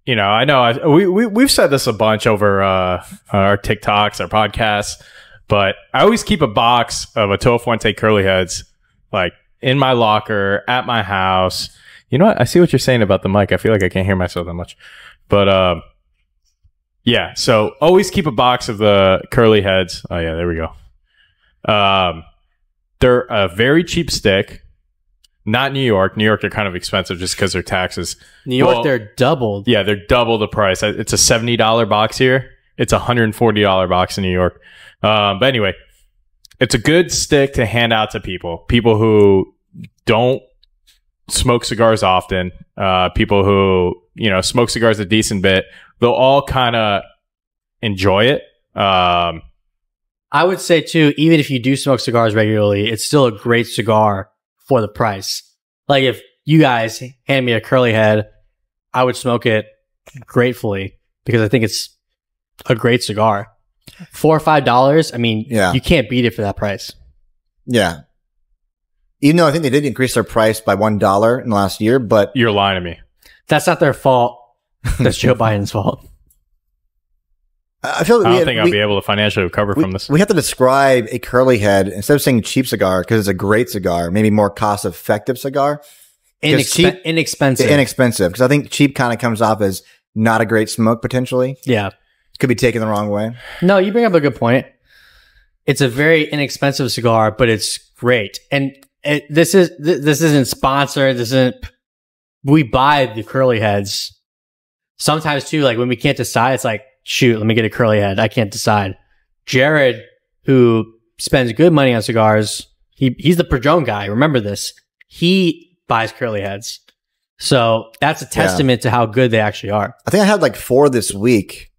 you know, I know we've said this a bunch over our TikToks, our podcasts, but I always keep a box of a Tor Fuente Curly Heads like in my locker at my house. You know what? I see what you're saying about the mic. I feel like I can't hear myself that much, but. Yeah, so always keep a box of the Curly Heads. Oh, yeah, there we go. They're a very cheap stick. Not New York. New York, they're kind of expensive just because they're taxes. New York, well, they're doubled. Yeah, they're double the price. It's a $70 box here. It's a $140 box in New York. But anyway, it's a good stick to hand out to people. People who don't smoke cigars often. People who, you know, smoke cigars a decent bit. They'll all kind of enjoy it. I would say, too, even if you do smoke cigars regularly, it's still a great cigar for the price. Like, if you guys hand me a Curly Head, I would smoke it gratefully because I think it's a great cigar. $4 or $5, I mean, yeah, you can't beat it for that price. Yeah. Even though I think they did increase their price by $1 in the last year, but you're lying to me. That's not their fault. That's Joe Biden's fault. I feel. I don't think I'll be able to financially recover from this. We have to describe a curly head instead of saying cheap cigar because it's a great cigar, maybe more cost effective cigar. Inexpensive. Because I think cheap kind of comes off as not a great smoke potentially. Yeah, it could be taken the wrong way. No, you bring up a good point. It's a very inexpensive cigar, but it's great. And this isn't sponsored. This isn't. We buy the curly heads sometimes too. Like when we can't decide, it's like, shoot, let me get a curly head. I can't decide. Jared, who spends good money on cigars, he's the Padrón guy. Remember this. He buys curly heads. So that's a testament to how good they actually are. I think I had like 4 this week.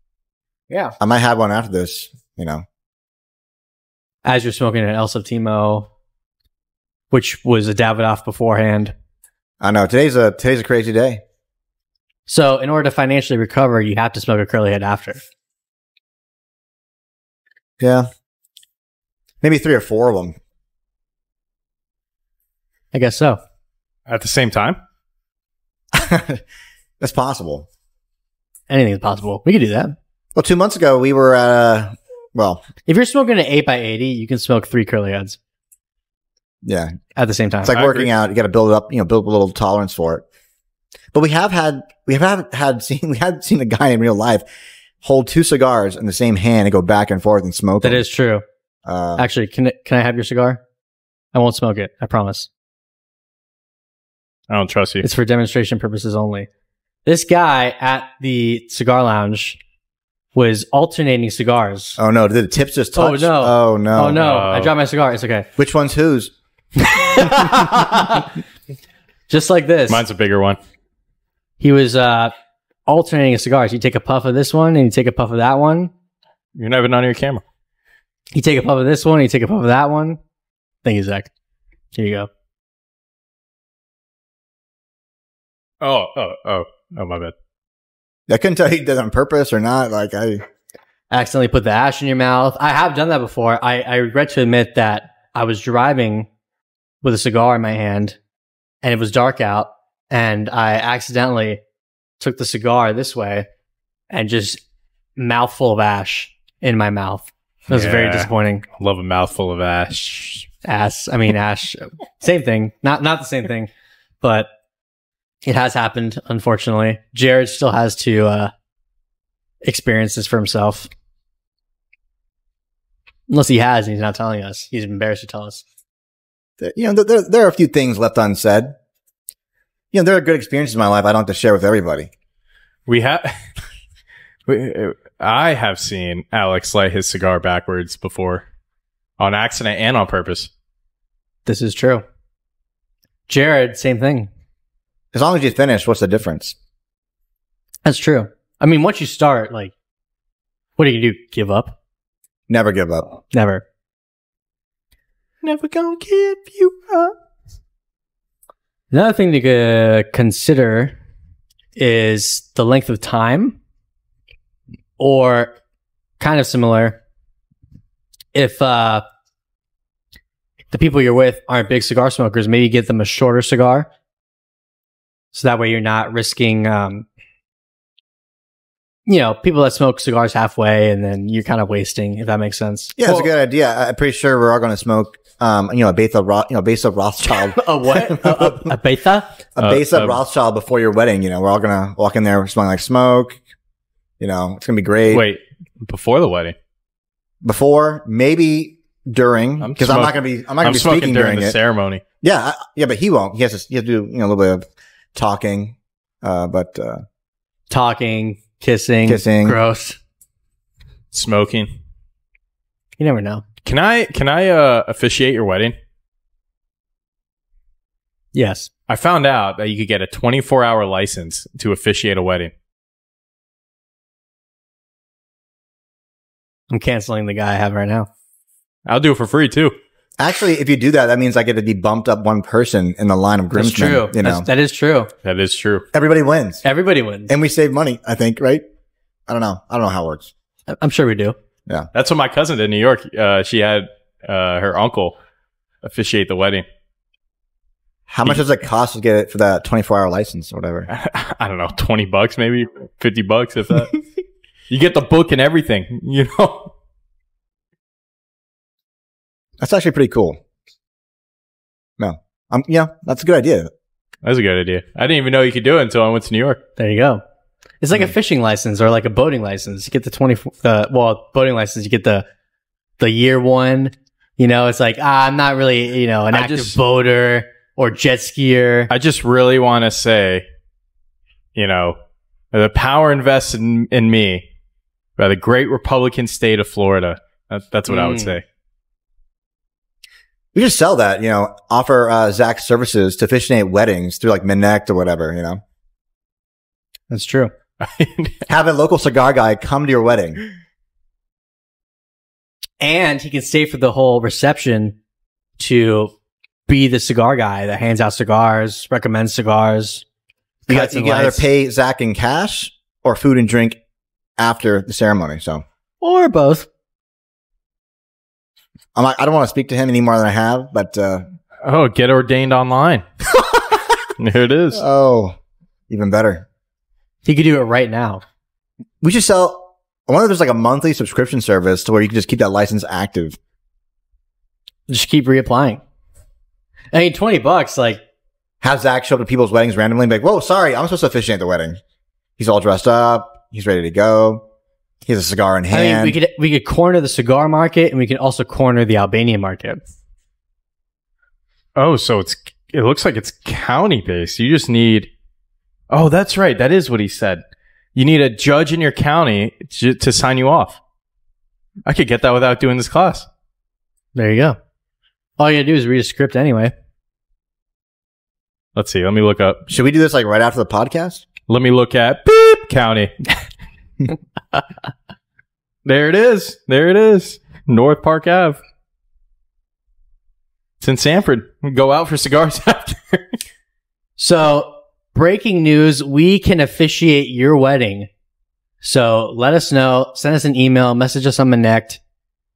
Yeah. I might have one after this, you know. As you're smoking an El Septimo, which was a Davidoff beforehand. I know. Today's a crazy day. So in order to financially recover, you have to smoke a curly head after. Yeah. Maybe 3 or 4 of them. I guess so. At the same time? That's possible. Anything's possible. We could do that. Well, 2 months ago, we were, well. If you're smoking an 8x80, you can smoke 3 curly heads. Yeah. At the same time. It's like working out. You got to build up, you know, build a little tolerance for it. But we have seen a guy in real life hold 2 cigars in the same hand and go back and forth and smoke them. That is true. Actually, can I have your cigar? I won't smoke it. I promise. I don't trust you. It's for demonstration purposes only. This guy at the cigar lounge was alternating cigars. Oh no! Did the tips just touch? Oh no! Oh no! Oh no! I dropped my cigar. It's okay. Which one's whose? Just like this. Mine's a bigger one. He was alternating his cigars. You take a puff of this one, and you take a puff of that one. You're not even on your camera. You take a puff of this one, and you take a puff of that one. Thank you, Zach. Here you go. Oh, my bad. I couldn't tell if he did it on purpose or not. Like I accidentally put the ash in your mouth. I have done that before. I regret to admit that I was driving with a cigar in my hand, and it was dark out. And I accidentally took the cigar this way and just mouthful of ash in my mouth. It was very disappointing. I love a mouthful of ash. Ash. Same thing. Not the same thing, but it has happened, unfortunately. Jared still has to experience this for himself. Unless he has and he's not telling us. He's embarrassed to tell us. You know, there are a few things left unsaid. You know, there are good experiences in my life I don't have to share with everybody. I have seen Alex light his cigar backwards before, on accident and on purpose. This is true. Jared, same thing. As long as you finish, what's the difference? That's true. I mean, once you start, like, what do you do? Give up? Never give up. Never. Never gonna give you up. Another thing to consider is the length of time, or kind of similar. If the people you're with aren't big cigar smokers, maybe get them a shorter cigar. So that way you're not risking, you know, people that smoke cigars halfway and then you're kind of wasting, if that makes sense. Yeah, that's a good idea. I'm pretty sure we're all going to smoke. You know, a Besa Rothschild. A what? A Besa? A Besa Rothschild before your wedding. You know, we're all going to walk in there smelling like smoke. You know, it's going to be great. Wait, before the wedding? Before, maybe during, because I'm not going to be speaking during the ceremony. Yeah. Yeah, but he won't. He has to do, you know, a little bit of talking, talking, kissing, gross, smoking. You never know. Can I officiate your wedding? Yes. I found out that you could get a 24-hour license to officiate a wedding. I'm canceling the guy I have right now. I'll do it for free, too. Actually, if you do that, that means I get to be bumped up one person in the line of groomsmen. That's true. You know? That is true. Everybody wins. Everybody wins. And we save money, I think, right? I don't know. I don't know how it works. I'm sure we do. Yeah, that's what my cousin did in New York. She had her uncle officiate the wedding. How much does it cost to get it for that 24-hour license or whatever? I don't know, 20 bucks maybe, 50 bucks if that. You get the book and everything, you know. That's actually pretty cool. No. Yeah, that's a good idea. That's a good idea. I didn't even know you could do it until I went to New York. There you go. It's like a fishing license or like a boating license. You get the 24, well, boating license, you get the year one. You know, it's like, I'm not really, you know, an active boater or jet skier. I just really want to say, you know, the power invested in me by the great Republican state of Florida. That's what I would say. We just sell that, you know, offer Zach's services to officiate weddings through like Minect or whatever, you know. That's true. Have a local cigar guy come to your wedding. And he can stay for the whole reception to be the cigar guy that hands out cigars, recommends cigars. You can either pay Zach in cash or food and drink after the ceremony. So, or both. I'm not, I don't want to speak to him any more than I have, but oh, get ordained online. There it is. Oh, even better. He could do it right now. We should sell. I wonder if there's like a monthly subscription service to where you can just keep that license active. Just keep reapplying. I mean, 20 bucks, like. Have Zach show up to people's weddings randomly and be like, whoa, sorry, I'm supposed to officiate the wedding. He's all dressed up. He's ready to go. He has a cigar in hand. I mean, we could corner the cigar market, and we can also corner the Albanian market. Oh, so it looks like it's county-based. You just need... Oh, that's right. That is what he said. You need a judge in your county to sign you off. I could get that without doing this class. There you go. All you gotta do is read a script anyway. Let's see. Let me look up. Should we do this like right after the podcast? Let me look at beep county. There it is. There it is. North Park Ave. It's in Sanford. We go out for cigars after. So, breaking news, we can officiate your wedding. So, let us know. Send us an email. Message us on Manect.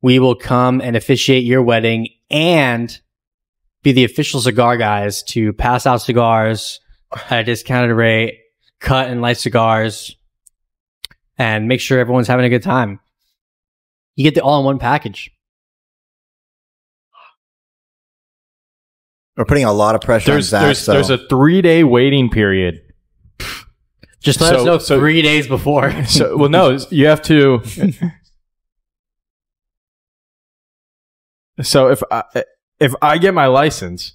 We will come and officiate your wedding and be the official cigar guys to pass out cigars at a discounted rate, cut and light cigars, and make sure everyone's having a good time. You get the all-in-one package. We're putting a lot of pressure on Zach. There's a 3-day waiting period. Just let us know 3 days before. So, well, no, you have to. So if I get my license,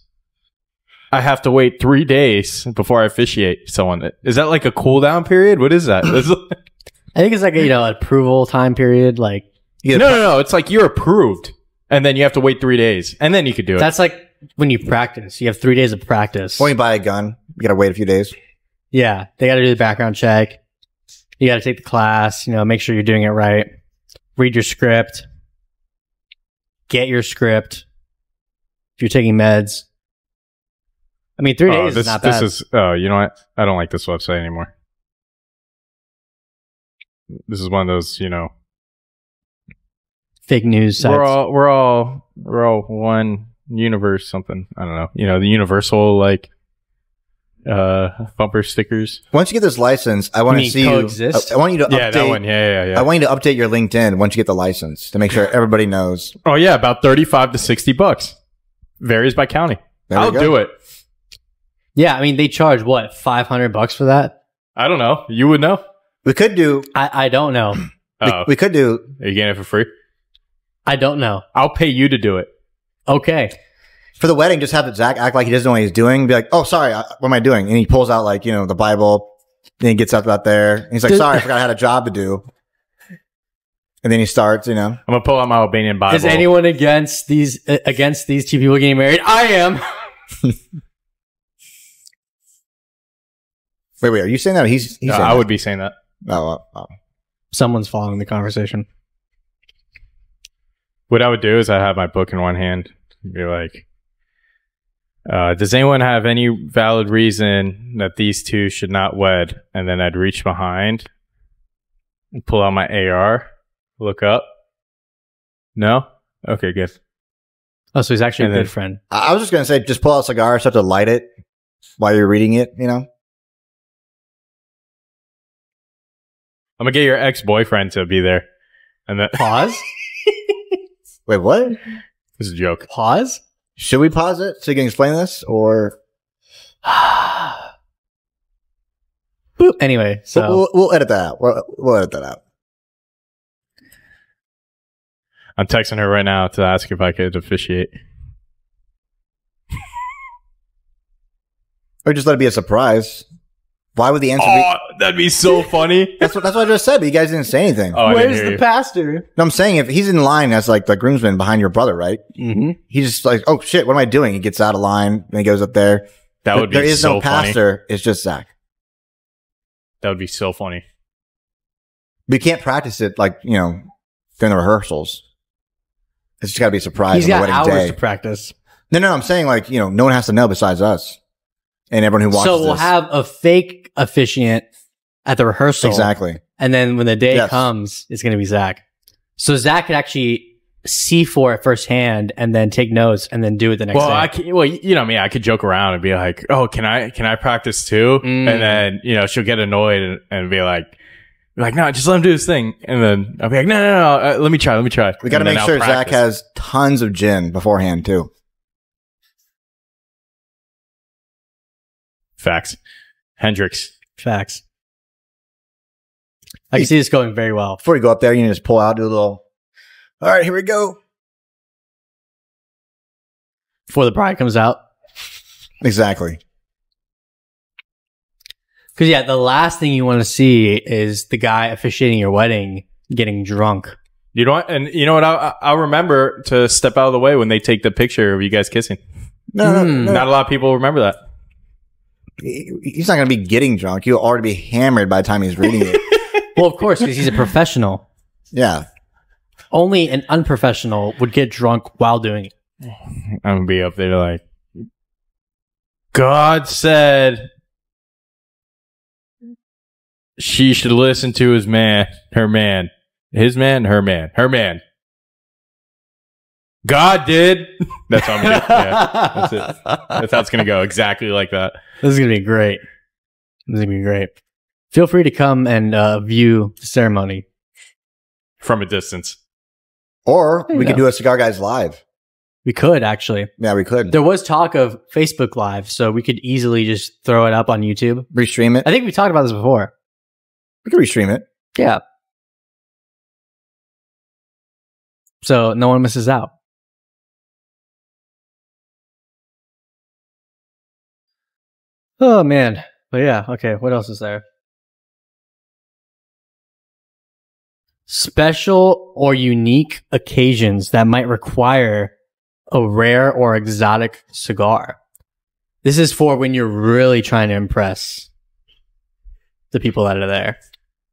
I have to wait 3 days before I officiate someone. Is that like a cool-down period? What is that? I think it's like a, you know, approval time period. Like no, it's like you're approved, and then you have to wait 3 days, and then you could do it. That's like when you practice. You have 3 days of practice. When you buy a gun, you gotta wait a few days. Yeah, they gotta do the background check. You gotta take the class. You know, make sure you're doing it right. Read your script. Get your script. If you're taking meds, I mean, 3 days is not bad. This is you know what? I don't like this website anymore. This is one of those, you know, fake news sites. We're all one universe, something. I don't know. You know, the universal like bumper stickers. Once you get this license, I want to see coexist. I want you to update. Yeah, that one. Yeah. I want you to update your LinkedIn once you get the license to make sure everybody knows. Oh yeah, about 35 to 60 bucks. Varies by county. I'll do it. Yeah, I mean, they charge what, 500 bucks for that? I don't know. You would know. We could do... I don't know. We could do... Are you getting it for free? I don't know. I'll pay you to do it. Okay. For the wedding, just have Zach act like he doesn't know what he's doing. Be like, oh, sorry, what am I doing? And he pulls out, like, you know, the Bible. Then he gets up out there. And he's like, sorry, I forgot I had a job to do. And then he starts, you know. I'm going to pull out my Albanian Bible. Is anyone against these two people getting married? I am. Wait, are you saying that? He's saying I would be saying that. Oh. Someone's following the conversation. What I would do is I'd have my book in one hand and be like, does anyone have any valid reason that these two should not wed? And then I'd reach behind and pull out my AR, look up. No? Okay, good. Oh, so he's actually a good friend. I was just going to say, just pull out a cigar, start to light it while you're reading it, you know? I'm going to get your ex-boyfriend to be there. And then pause? Wait, what? This is a joke. Pause? Should we pause it so you can explain this? Or... Boop. Anyway, so... We'll edit that out. We'll edit that out. I'm texting her right now to ask if I could officiate. Or just let it be a surprise. Why would the answer be... That'd be so funny. That's what I just said, but you guys didn't say anything. Oh, where's the pastor? No, I'm saying if he's in line as like the groomsman behind your brother, right? Mm-hmm. He's just like, oh shit, what am I doing? He gets out of line and he goes up there. That would be so funny. There is no pastor. It's just Zach. That would be so funny. We can't practice it like, you know, during the rehearsals. It's just got to be a surprise. He's got hours to practice. No, I'm saying like, you know, no one has to know besides us and everyone who watches. So we'll have a fake officiant at the rehearsal. Exactly. And then when the day comes, it's going to be Zach. So Zach could actually see for it firsthand and then take notes and then do it the next day. Well, you know me, I could joke around and be like, oh, can I practice too? And then, you know, she'll get annoyed and be like, no, just let him do his thing. And then I'll be like, no, let me try. We got to make sure Zach has tons of gin beforehand, too. Facts. Hendrix. Facts. I can see this going very well. Before you go up there, you can just pull out, do a little, all right, here we go. Before the bride comes out. Exactly. Because, yeah, the last thing you want to see is the guy officiating your wedding getting drunk. You know what? And you know what? I'll remember to step out of the way when they take the picture of you guys kissing. No. Not a lot of people remember that. He's not going to be getting drunk. You'll already be hammered by the time he's reading it. Well, of course, because he's a professional. Yeah. Only an unprofessional would get drunk while doing it. I'm going to be up there like, God said... She should listen to her man. God did. That's how I'm gonna, yeah, that's it. That's how it's going to go. Exactly like that. This is going to be great. Feel free to come and view the ceremony from a distance. Or we could do a Cigar Guys live. We could actually. Yeah, we could. There was talk of Facebook Live, so we could easily just throw it up on YouTube. Restream it. I think we talked about this before. We can restream it. Yeah. So no one misses out. Oh, man. But yeah, okay. What else is there? Special or unique occasions that might require a rare or exotic cigar. This is for when you're really trying to impress the people that are there.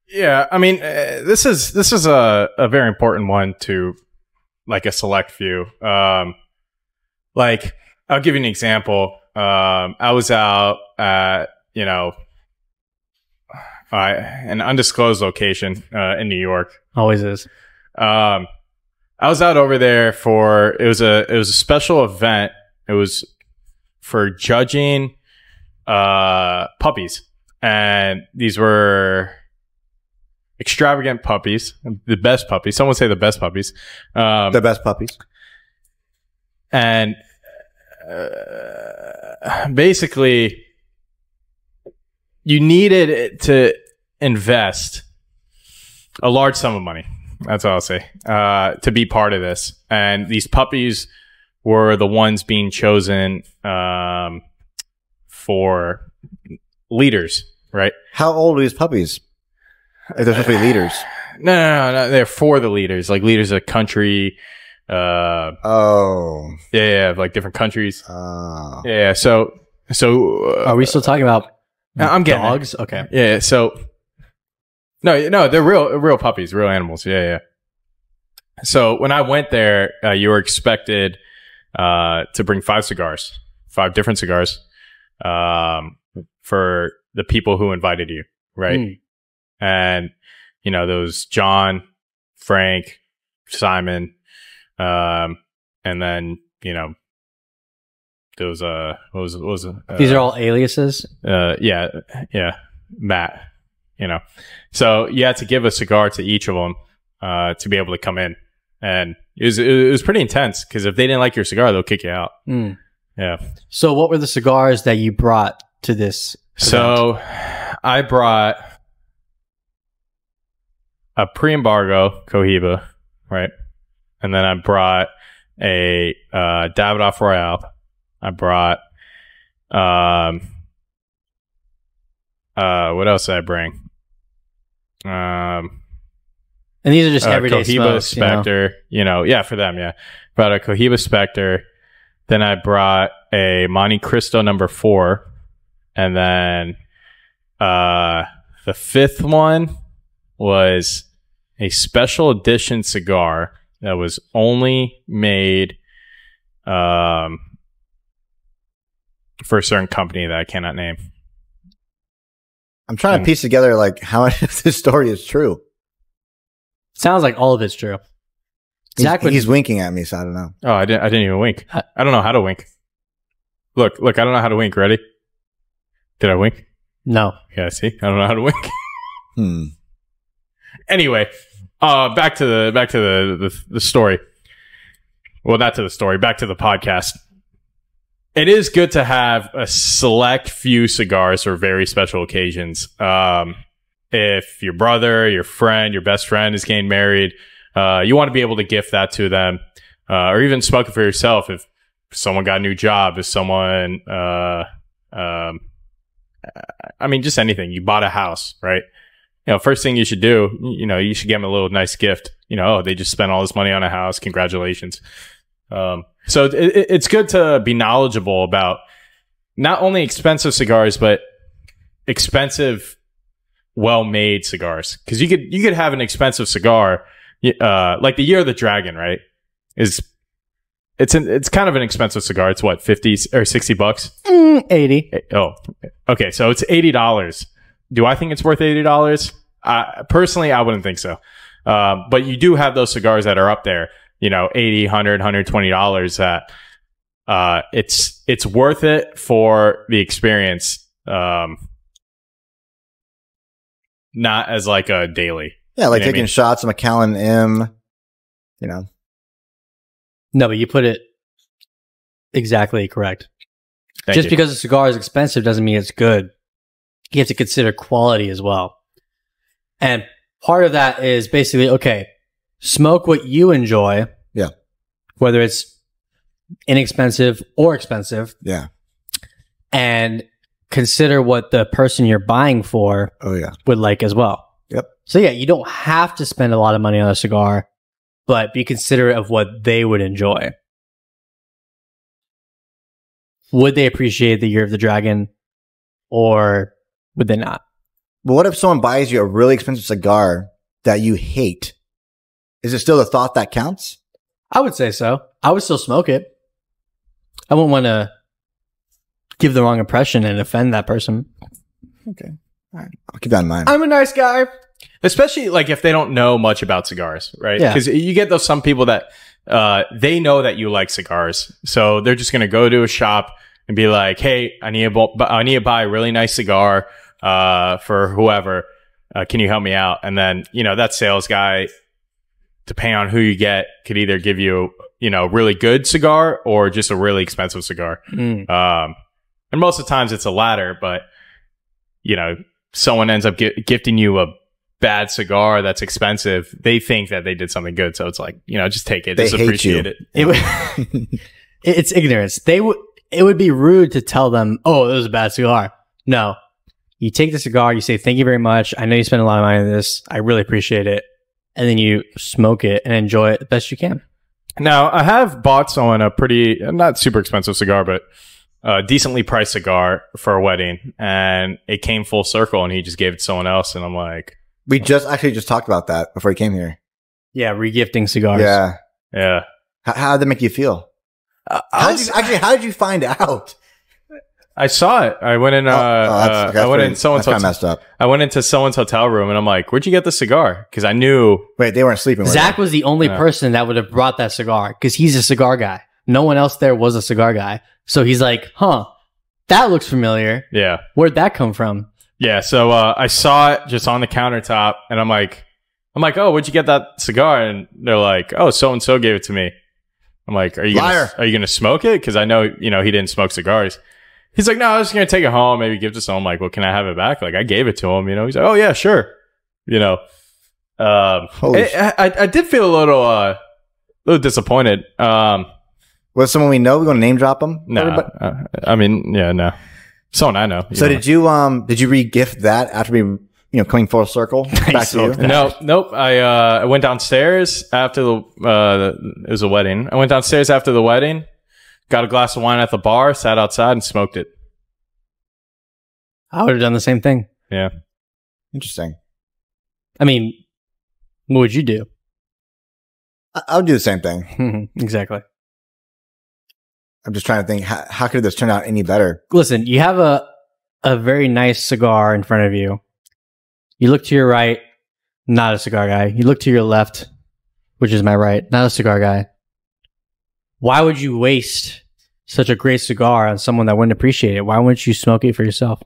Yeah, I mean, this is a very important one to like a select few. Like I'll give you an example. I was out at, you know, an undisclosed location in New York. Always is. I was out over there for it was a special event. It was for judging puppies. And these were extravagant puppies, the best puppies. Someone say the best puppies. The best puppies. And basically, you needed to invest a large sum of money. That's what I'll say, to be part of this. And these puppies were the ones being chosen for... leaders, right? How old are these puppies? They're supposed to be leaders. No. They're for the leaders, like leaders of country. Yeah, like different countries. Yeah. So are we still talking about? I'm getting dogs. It. Okay. Yeah. So no, they're real puppies, real animals. Yeah. So when I went there, you were expected to bring 5 cigars, 5 different cigars. For the people who invited you, right? And, you know, those John, Frank, Simon, and then you know, those these are all aliases. Yeah, Matt. You know, so you had to give a cigar to each of them to be able to come in, and it was pretty intense because if they didn't like your cigar, they'll kick you out. Mm. Yeah. So what were the cigars that you brought to this event? So I brought a pre-embargo Cohiba, right? And then I brought a Davidoff Royale. I brought what else did I bring? And these are just everyday Cohiba smokes, Spectre, you know, yeah, for them, yeah. Brought a Cohiba Spectre. Then I brought a Monte Cristo #4, and then the fifth one was a special edition cigar that was only made for a certain company that I cannot name. I'm trying to piece together like how much of this story is true. Sounds like all of it's true. Zach, he's winking at me, so I don't know. Oh, I didn't even wink. I don't know how to wink. Look, I don't know how to wink. Ready? Did I wink? No. Yeah, see? I don't know how to wink. Anyway, back to the story. Well, not to the story, back to the podcast. It is good to have a select few cigars for very special occasions. If your brother, your friend, your best friend is getting married, you want to be able to gift that to them, or even smoke it for yourself. If someone got a new job, if someone, I mean, just anything. You bought a house, right? You know, first thing you should do, you know, you should give them a little nice gift. You know, oh, they just spent all this money on a house. Congratulations. So it's good to be knowledgeable about not only expensive cigars, but expensive, well-made cigars. Because you could have an expensive cigar, like the Year of the Dragon, right? It's kind of an expensive cigar. It's what, $50 or $60? 80. Oh, okay. So it's $80. Do I think it's worth $80? Personally, I wouldn't think so. But you do have those cigars that are up there. You know, $80, $100, $120 that it's worth it for the experience. Not as like a daily. Yeah, like, you know, taking shots of Macallan M, you know. No, but you put it exactly correct. Just because a cigar is expensive doesn't mean it's good. You have to consider quality as well. And part of that is basically, okay, smoke what you enjoy. Yeah. Whether it's inexpensive or expensive. Yeah. And consider what the person you're buying for would like as well. Yep. So yeah, you don't have to spend a lot of money on a cigar, but be considerate of what they would enjoy. Would they appreciate the Year of the Dragon, or would they not? But what if someone buys you a really expensive cigar that you hate? Is it still the thought that counts? I would say so. I would still smoke it. I wouldn't want to give the wrong impression and offend that person. Okay. All right. I'll keep that in mind. I'm a nice guy. Especially like if they don't know much about cigars, right? Because you get those some people that they know that you like cigars. So they're just going to go to a shop and be like, hey, I need to buy a really nice cigar for whoever. Can you help me out? And then, you know, that sales guy, depending on who you get, could either give you, you know, really good cigar or just a really expensive cigar. Mm. And most of the times it's a latter, but, you know, someone ends up gifting you a bad cigar that's expensive. They think that they did something good. So it's like, you know, just take it. They just appreciate you. It's ignorance. It would be rude to tell them, oh, that was a bad cigar. No. You take the cigar, you say, thank you very much. I know you spent a lot of money on this. I really appreciate it. And then you smoke it and enjoy it the best you can. Now, I have bought someone a pretty, not super expensive cigar, but a decently priced cigar for a wedding. And it came full circle and he just gave it to someone else. And I'm like... We actually just talked about that before he came here. Yeah, regifting cigars. Yeah. Yeah. How did that make you feel? How did you find out? I saw it. I went in. I went into someone's hotel room, and I'm like, "Where'd you get the cigar?" Because I knew. Wait, they weren't sleeping. Zach was the only person that would have brought that cigar because he's a cigar guy. No one else there was a cigar guy. So he's like, huh, that looks familiar. Yeah. Where'd that come from? Yeah. So I saw it just on the countertop and I'm like, oh, where'd you get that cigar? And they're like, oh, so-and-so gave it to me. I'm like, are you gonna smoke it? Because I know, you know, he didn't smoke cigars. He's like, no, I was just going to take it home, maybe give it to someone. I'm like, well, can I have it back? Like, I gave it to him, you know? He's like, oh, yeah, sure. You know, I did feel a little disappointed. Was someone we know? We're going to name drop them? No. I mean, yeah, no. Someone I know. So did you re-gift that after we, you know, coming full circle back to you? No, nope. I went downstairs after it was a wedding. I went downstairs after the wedding. Got a glass of wine at the bar, sat outside, and smoked it. I would have done the same thing. Yeah. Interesting. I mean, what would you do? I would do the same thing. Exactly. I'm just trying to think, how could this turn out any better? Listen, you have a very nice cigar in front of you. You look to your right, not a cigar guy. You look to your left, which is my right, not a cigar guy. Why would you waste such a great cigar on someone that wouldn't appreciate it? Why wouldn't you smoke it for yourself?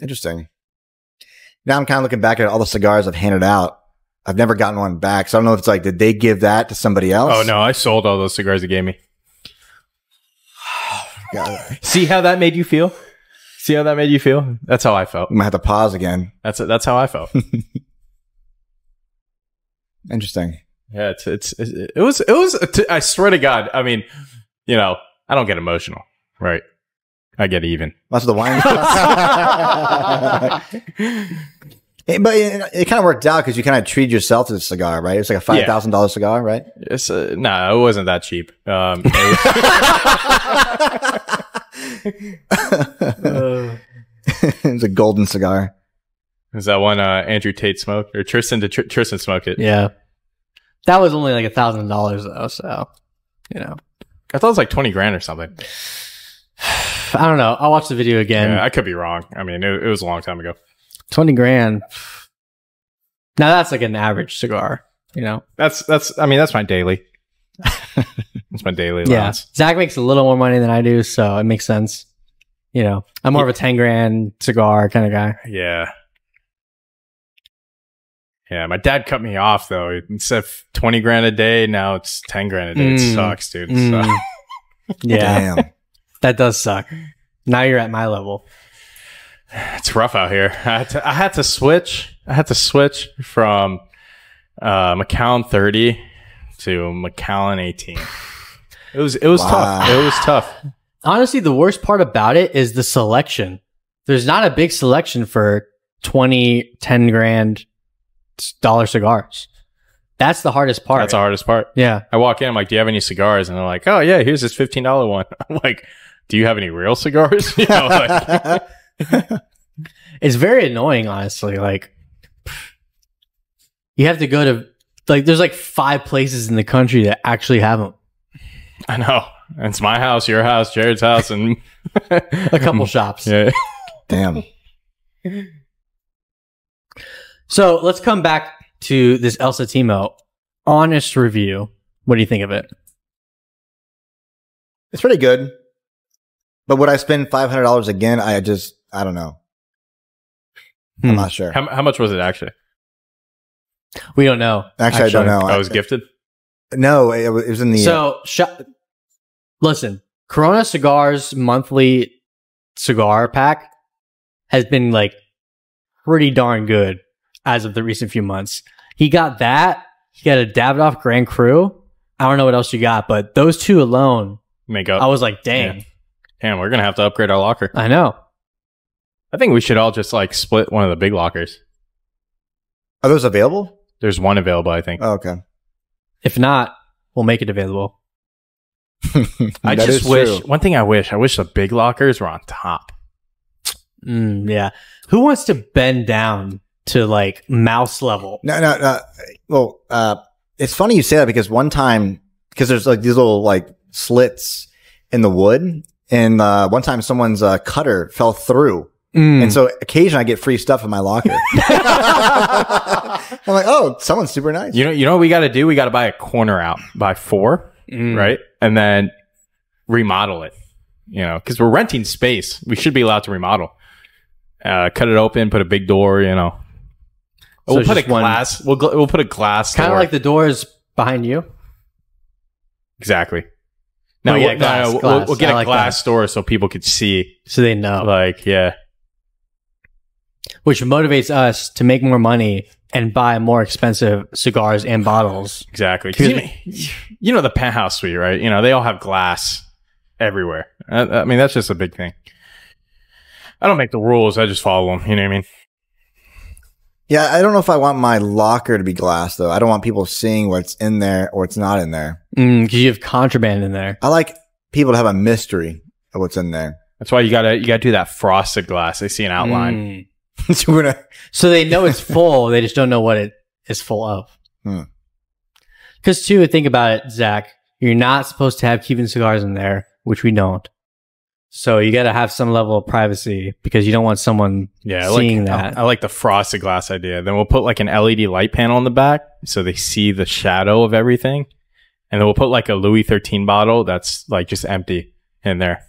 Interesting. Now I'm kind of looking back at all the cigars I've handed out. I've never gotten one back. So I don't know if it's like, did they give that to somebody else? Oh, no. I sold all those cigars they gave me. See how that made you feel? See how that made you feel? That's how I felt. I'm going to have to pause again. That's how I felt. Interesting. Yeah, it was, I swear to God. I mean, you know, I don't get emotional, right? I get even. That's the wine. But it kind of worked out because you kind of treated yourself to the cigar, right? It's like a $5,000 cigar, right? It's no, it wasn't that cheap. It was a golden cigar. Is that one Andrew Tate smoked, or Tristan smoked it? Yeah. That was only like $1,000 though, so you know. I thought it was like 20 grand or something. I don't know. I'll watch the video again. Yeah, I could be wrong. I mean, it was a long time ago. 20 grand. Now that's like an average cigar, you know. That's. I mean, that's my daily. That's my daily. Yeah. Zach makes a little more money than I do, so it makes sense. You know, I'm more of a 10 grand cigar kind of guy. Yeah. Yeah, my dad cut me off though. Instead of 20 grand a day, now it's 10 grand a day. It sucks, dude. Yeah. Damn. That does suck. Now you're at my level. It's rough out here. I had to switch. I had to switch from Macallan 30 to Macallan 18. It was tough. It was tough. Honestly, the worst part about it is the selection. There's not a big selection for 10 grand dollar cigars. That's the hardest part. That's the hardest part. Yeah. I walk in, I'm like, do you have any cigars? And they're like, oh yeah, here's this $15 one. I'm like, do you have any real cigars? You know, like, it's very annoying, honestly. Like, you have to go to, like, there's like 5 places in the country that actually have them. I know. It's my house, your house, Jared's house, and a couple shops. Yeah. Damn. So let's come back to this El Septimo. Honest review. What do you think of it? It's pretty good. But would I spend $500 again? I don't know. I'm not sure. How much was it actually? We don't know. Actually, I don't know. I was gifted? No, it was in the... So, listen. Corona Cigars monthly cigar pack has been like pretty darn good. As of the recent few months, he got that. He got a Davidoff Grand Cru. I don't know what else you got, but those two alone make up. I was like, dang. Damn, we're going to have to upgrade our locker. I know. I think we should all just like split one of the big lockers. Are those available? There's one available, I think. Oh, okay. If not, we'll make it available. I just wish, one thing I wish the big lockers were on top. Yeah. Who wants to bend down to like mouse level? No. Well, it's funny you say that because one time, because there's like these little like slits in the wood, and one time someone's cutter fell through, and so occasionally I get free stuff in my locker. I'm like, oh, someone's super nice. You know what we got to do? We got to buy a corner out by 4, right? And then remodel it, you know, because we're renting space. We should be allowed to remodel. Cut it open, put a big door, you know. So we'll put a glass. We'll put a glass. Kind of like the doors behind you. Exactly. No, yeah, we'll get a glass door so people could see. So they know. Like, yeah. Which motivates us to make more money and buy more expensive cigars and bottles. Exactly. You know the penthouse suite, right? You know, they all have glass everywhere. I mean, that's just a big thing. I don't make the rules. I just follow them. You know what I mean? Yeah, I don't know if I want my locker to be glass, though. I don't want people seeing what's in there or what's not in there. Because you have contraband in there. I like people to have a mystery of what's in there. That's why you gotta do that frosted glass. They see an outline. So they know it's full. They just don't know what it is full of. Because, too, think about it, Zach. You're not supposed to have Cuban cigars in there, which we don't. So you got to have some level of privacy because you don't want someone seeing that. I like the frosted glass idea. Then we'll put like an LED light panel on the back so they see the shadow of everything. And then we'll put like a Louis XIII bottle that's like just empty in there.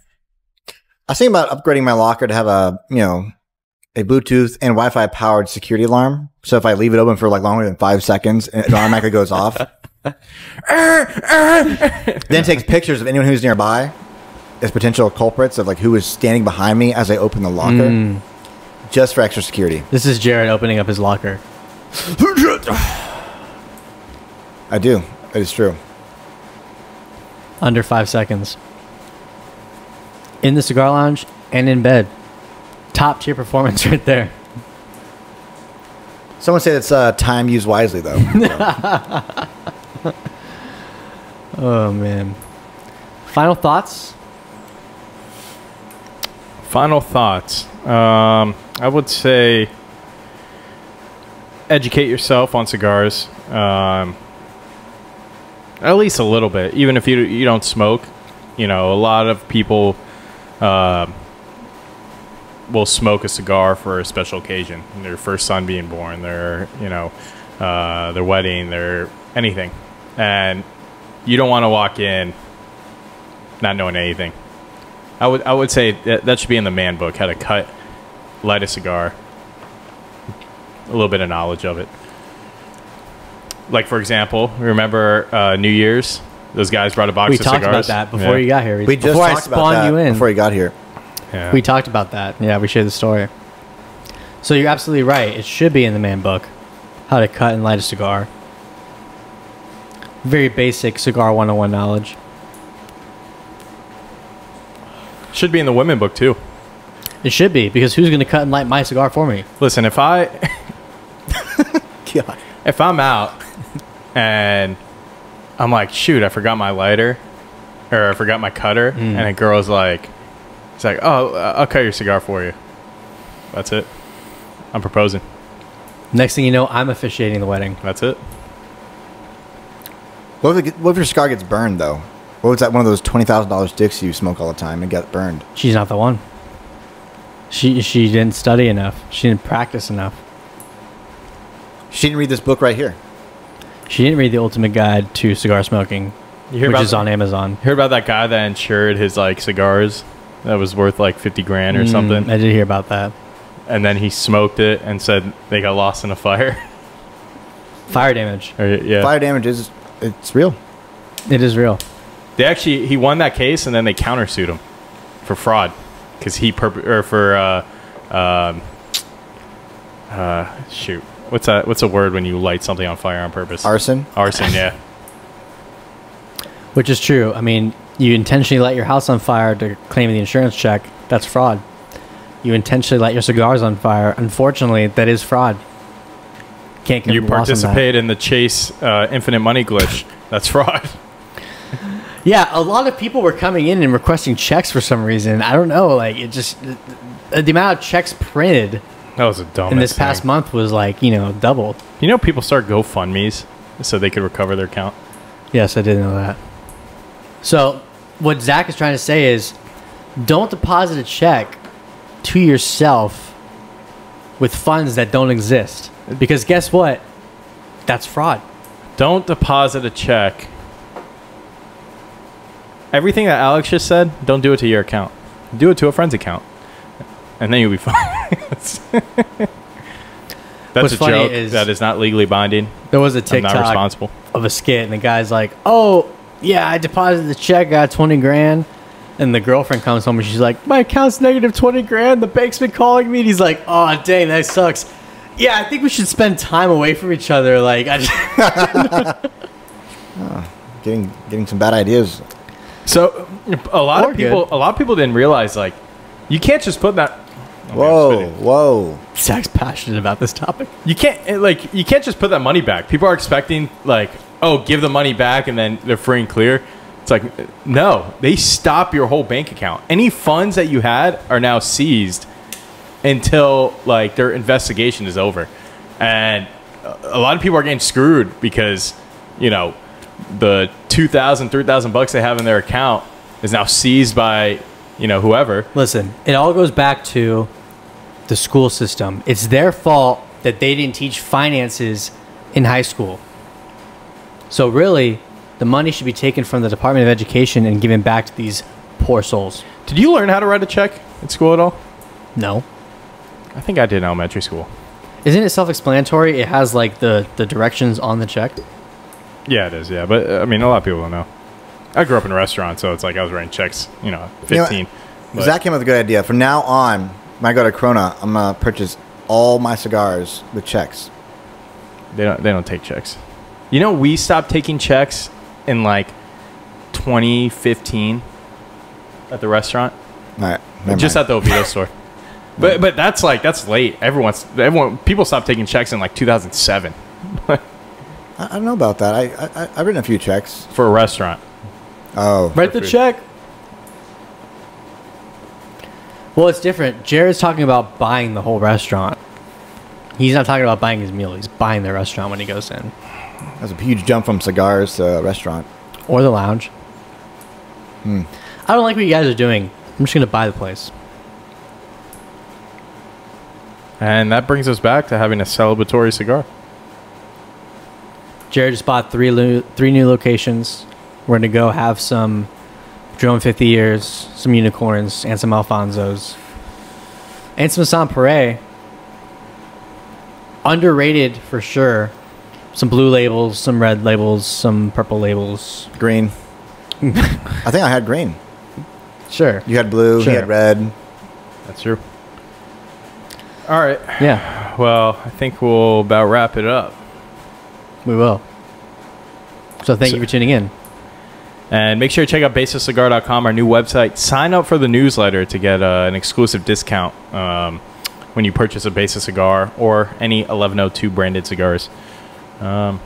I was thinking about upgrading my locker to have a, you know, a Bluetooth and Wi-Fi powered security alarm. So if I leave it open for like longer than 5 seconds, it automatically goes off. Then it takes pictures of anyone who's nearby. As potential culprits of like who was standing behind me as I opened the locker, just for extra security. This is Jared opening up his locker. I do. It is true. Under 5 seconds. In the cigar lounge and in bed. Top tier performance right there. Someone said it's time used wisely though. Oh man. Final thoughts? Final thoughts. I would say educate yourself on cigars, at least a little bit. Even if you don't smoke, you know, a lot of people will smoke a cigar for a special occasion. Their first son being born, their their wedding, their anything, and you don't want to walk in not knowing anything. I would say that should be in the man book, how to cut, light a cigar, a little bit of knowledge of it. Like, for example, remember New Year's? Those guys brought a box of cigars. We talked about that before you got here. We just talked about that before you got here. Yeah. We talked about that. Yeah, we shared the story. So you're absolutely right. It should be in the man book, how to cut and light a cigar. Very basic cigar 101 knowledge. Should be in the women book too. It should be, because who's going to cut and light my cigar for me? Listen, if I God. If I'm out and I'm like, shoot, I forgot my lighter or I forgot my cutter, and a girl's like, it's like, oh, I'll cut your cigar for you. That's it. I'm proposing. Next thing you know, I'm officiating the wedding. That's it. What if your cigar gets burned though? What was that? One of those $20,000 sticks you smoke all the time and get burned. She's not the one. She didn't study enough. She didn't practice enough. She didn't read this book right here. She didn't read The Ultimate Guide to Cigar Smoking, which is on Amazon. You heard about that guy that insured his like cigars that was worth like 50 grand or something? I did hear about that. And then he smoked it and said they got lost in a fire. Fire damage. Or, yeah. Fire damage is it's real. It is real. They actually, he won that case, and then they countersued him for fraud, because he shoot, what's a word when you light something on fire on purpose? Arson. Arson, yeah. Which is true. I mean, you intentionally light your house on fire to claim the insurance check. That's fraud. You intentionally light your cigars on fire. Unfortunately, that is fraud. Can't get lost on that. You participate in the Chase infinite money glitch. That's fraud. Yeah, a lot of people were coming in and requesting checks for some reason. I don't know. Like, it just, the amount of checks printed that was a dumb in this past month was like, you know, doubled. You know, people start GoFundMes so they could recover their account. Yes, I did know that. So what Zach is trying to say is, don't deposit a check to yourself with funds that don't exist. Because guess what? That's fraud. Don't deposit a check Everything that Alex just said, don't do it to your account. Do it to a friend's account. And then you'll be fine. That's a joke that is not legally binding. There was a TikTok I'm not responsible. Of a skit, and the guy's like, oh, yeah, I deposited the check, got 20 grand. And the girlfriend comes home, and she's like, my account's negative 20 grand. The bank's been calling me. And he's like, oh, dang, that sucks. Yeah, I think we should spend time away from each other. Like, I just getting some bad ideas. So a lot of people didn't realize, like, you can't just put that. Okay, whoa! Zach's passionate about this topic. You can't just put that money back. People are expecting, like, oh, give the money back and then they're free and clear. It's like, no, they stop your whole bank account. Any funds that you had are now seized until, like, their investigation is over. And a lot of people are getting screwed because, you know, the $2,000, $3,000 they have in their account is now seized by, you know, whoever. Listen, it all goes back to the school system. It's their fault that they didn't teach finances in high school. So really, the money should be taken from the Department of Education and given back to these poor souls. Did you learn how to write a check at school at all? No. I think I did in elementary school. Isn't it self-explanatory? It has, like, the directions on the check. Yeah, it is. Yeah, but I mean, a lot of people don't know. I grew up in a restaurant, so it's like I was writing checks, you know, 15. You know, Zach came up with a good idea. From now on, when I go to Corona, I'm gonna purchase all my cigars with checks. They don't take checks. You know, we stopped taking checks in like 2015 at the restaurant. All right, just at the Oviedo store. But that's like, that's late. People stopped taking checks in like 2007. I don't know about that. I've written a few checks. For a restaurant. Oh. Write the check. Well, it's different. Jared's talking about buying the whole restaurant. He's not talking about buying his meal. He's buying the restaurant when he goes in. That's a huge jump from cigars to a restaurant. Or the lounge. I don't like what you guys are doing. I'm just going to buy the place. And that brings us back to having a celebratory cigar. Jared just bought three new locations. We're going to go have some Drone 50 Years, some Unicorns, and some Alfonsos. And some Saint-Pare. Underrated for sure. Some blue labels, some red labels, some purple labels. Green. I think I had green. Sure. You had blue, sure. You had red. That's true. All right. Yeah. Well, I think we'll about wrap it up. We will. So thank you for tuning in. And make sure to check out BasisCigar.com, our new website. Sign up for the newsletter to get an exclusive discount when you purchase a Basis cigar or any 1102 branded cigars. Yeah.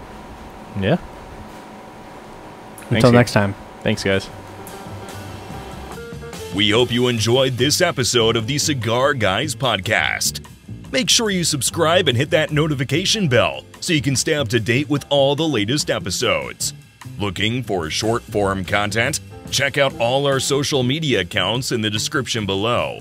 Until next time. Thanks, guys. We hope you enjoyed this episode of the Cigar Guys Podcast. Make sure you subscribe and hit that notification bell so you can stay up to date with all the latest episodes. Looking for short-form content? Check out all our social media accounts in the description below.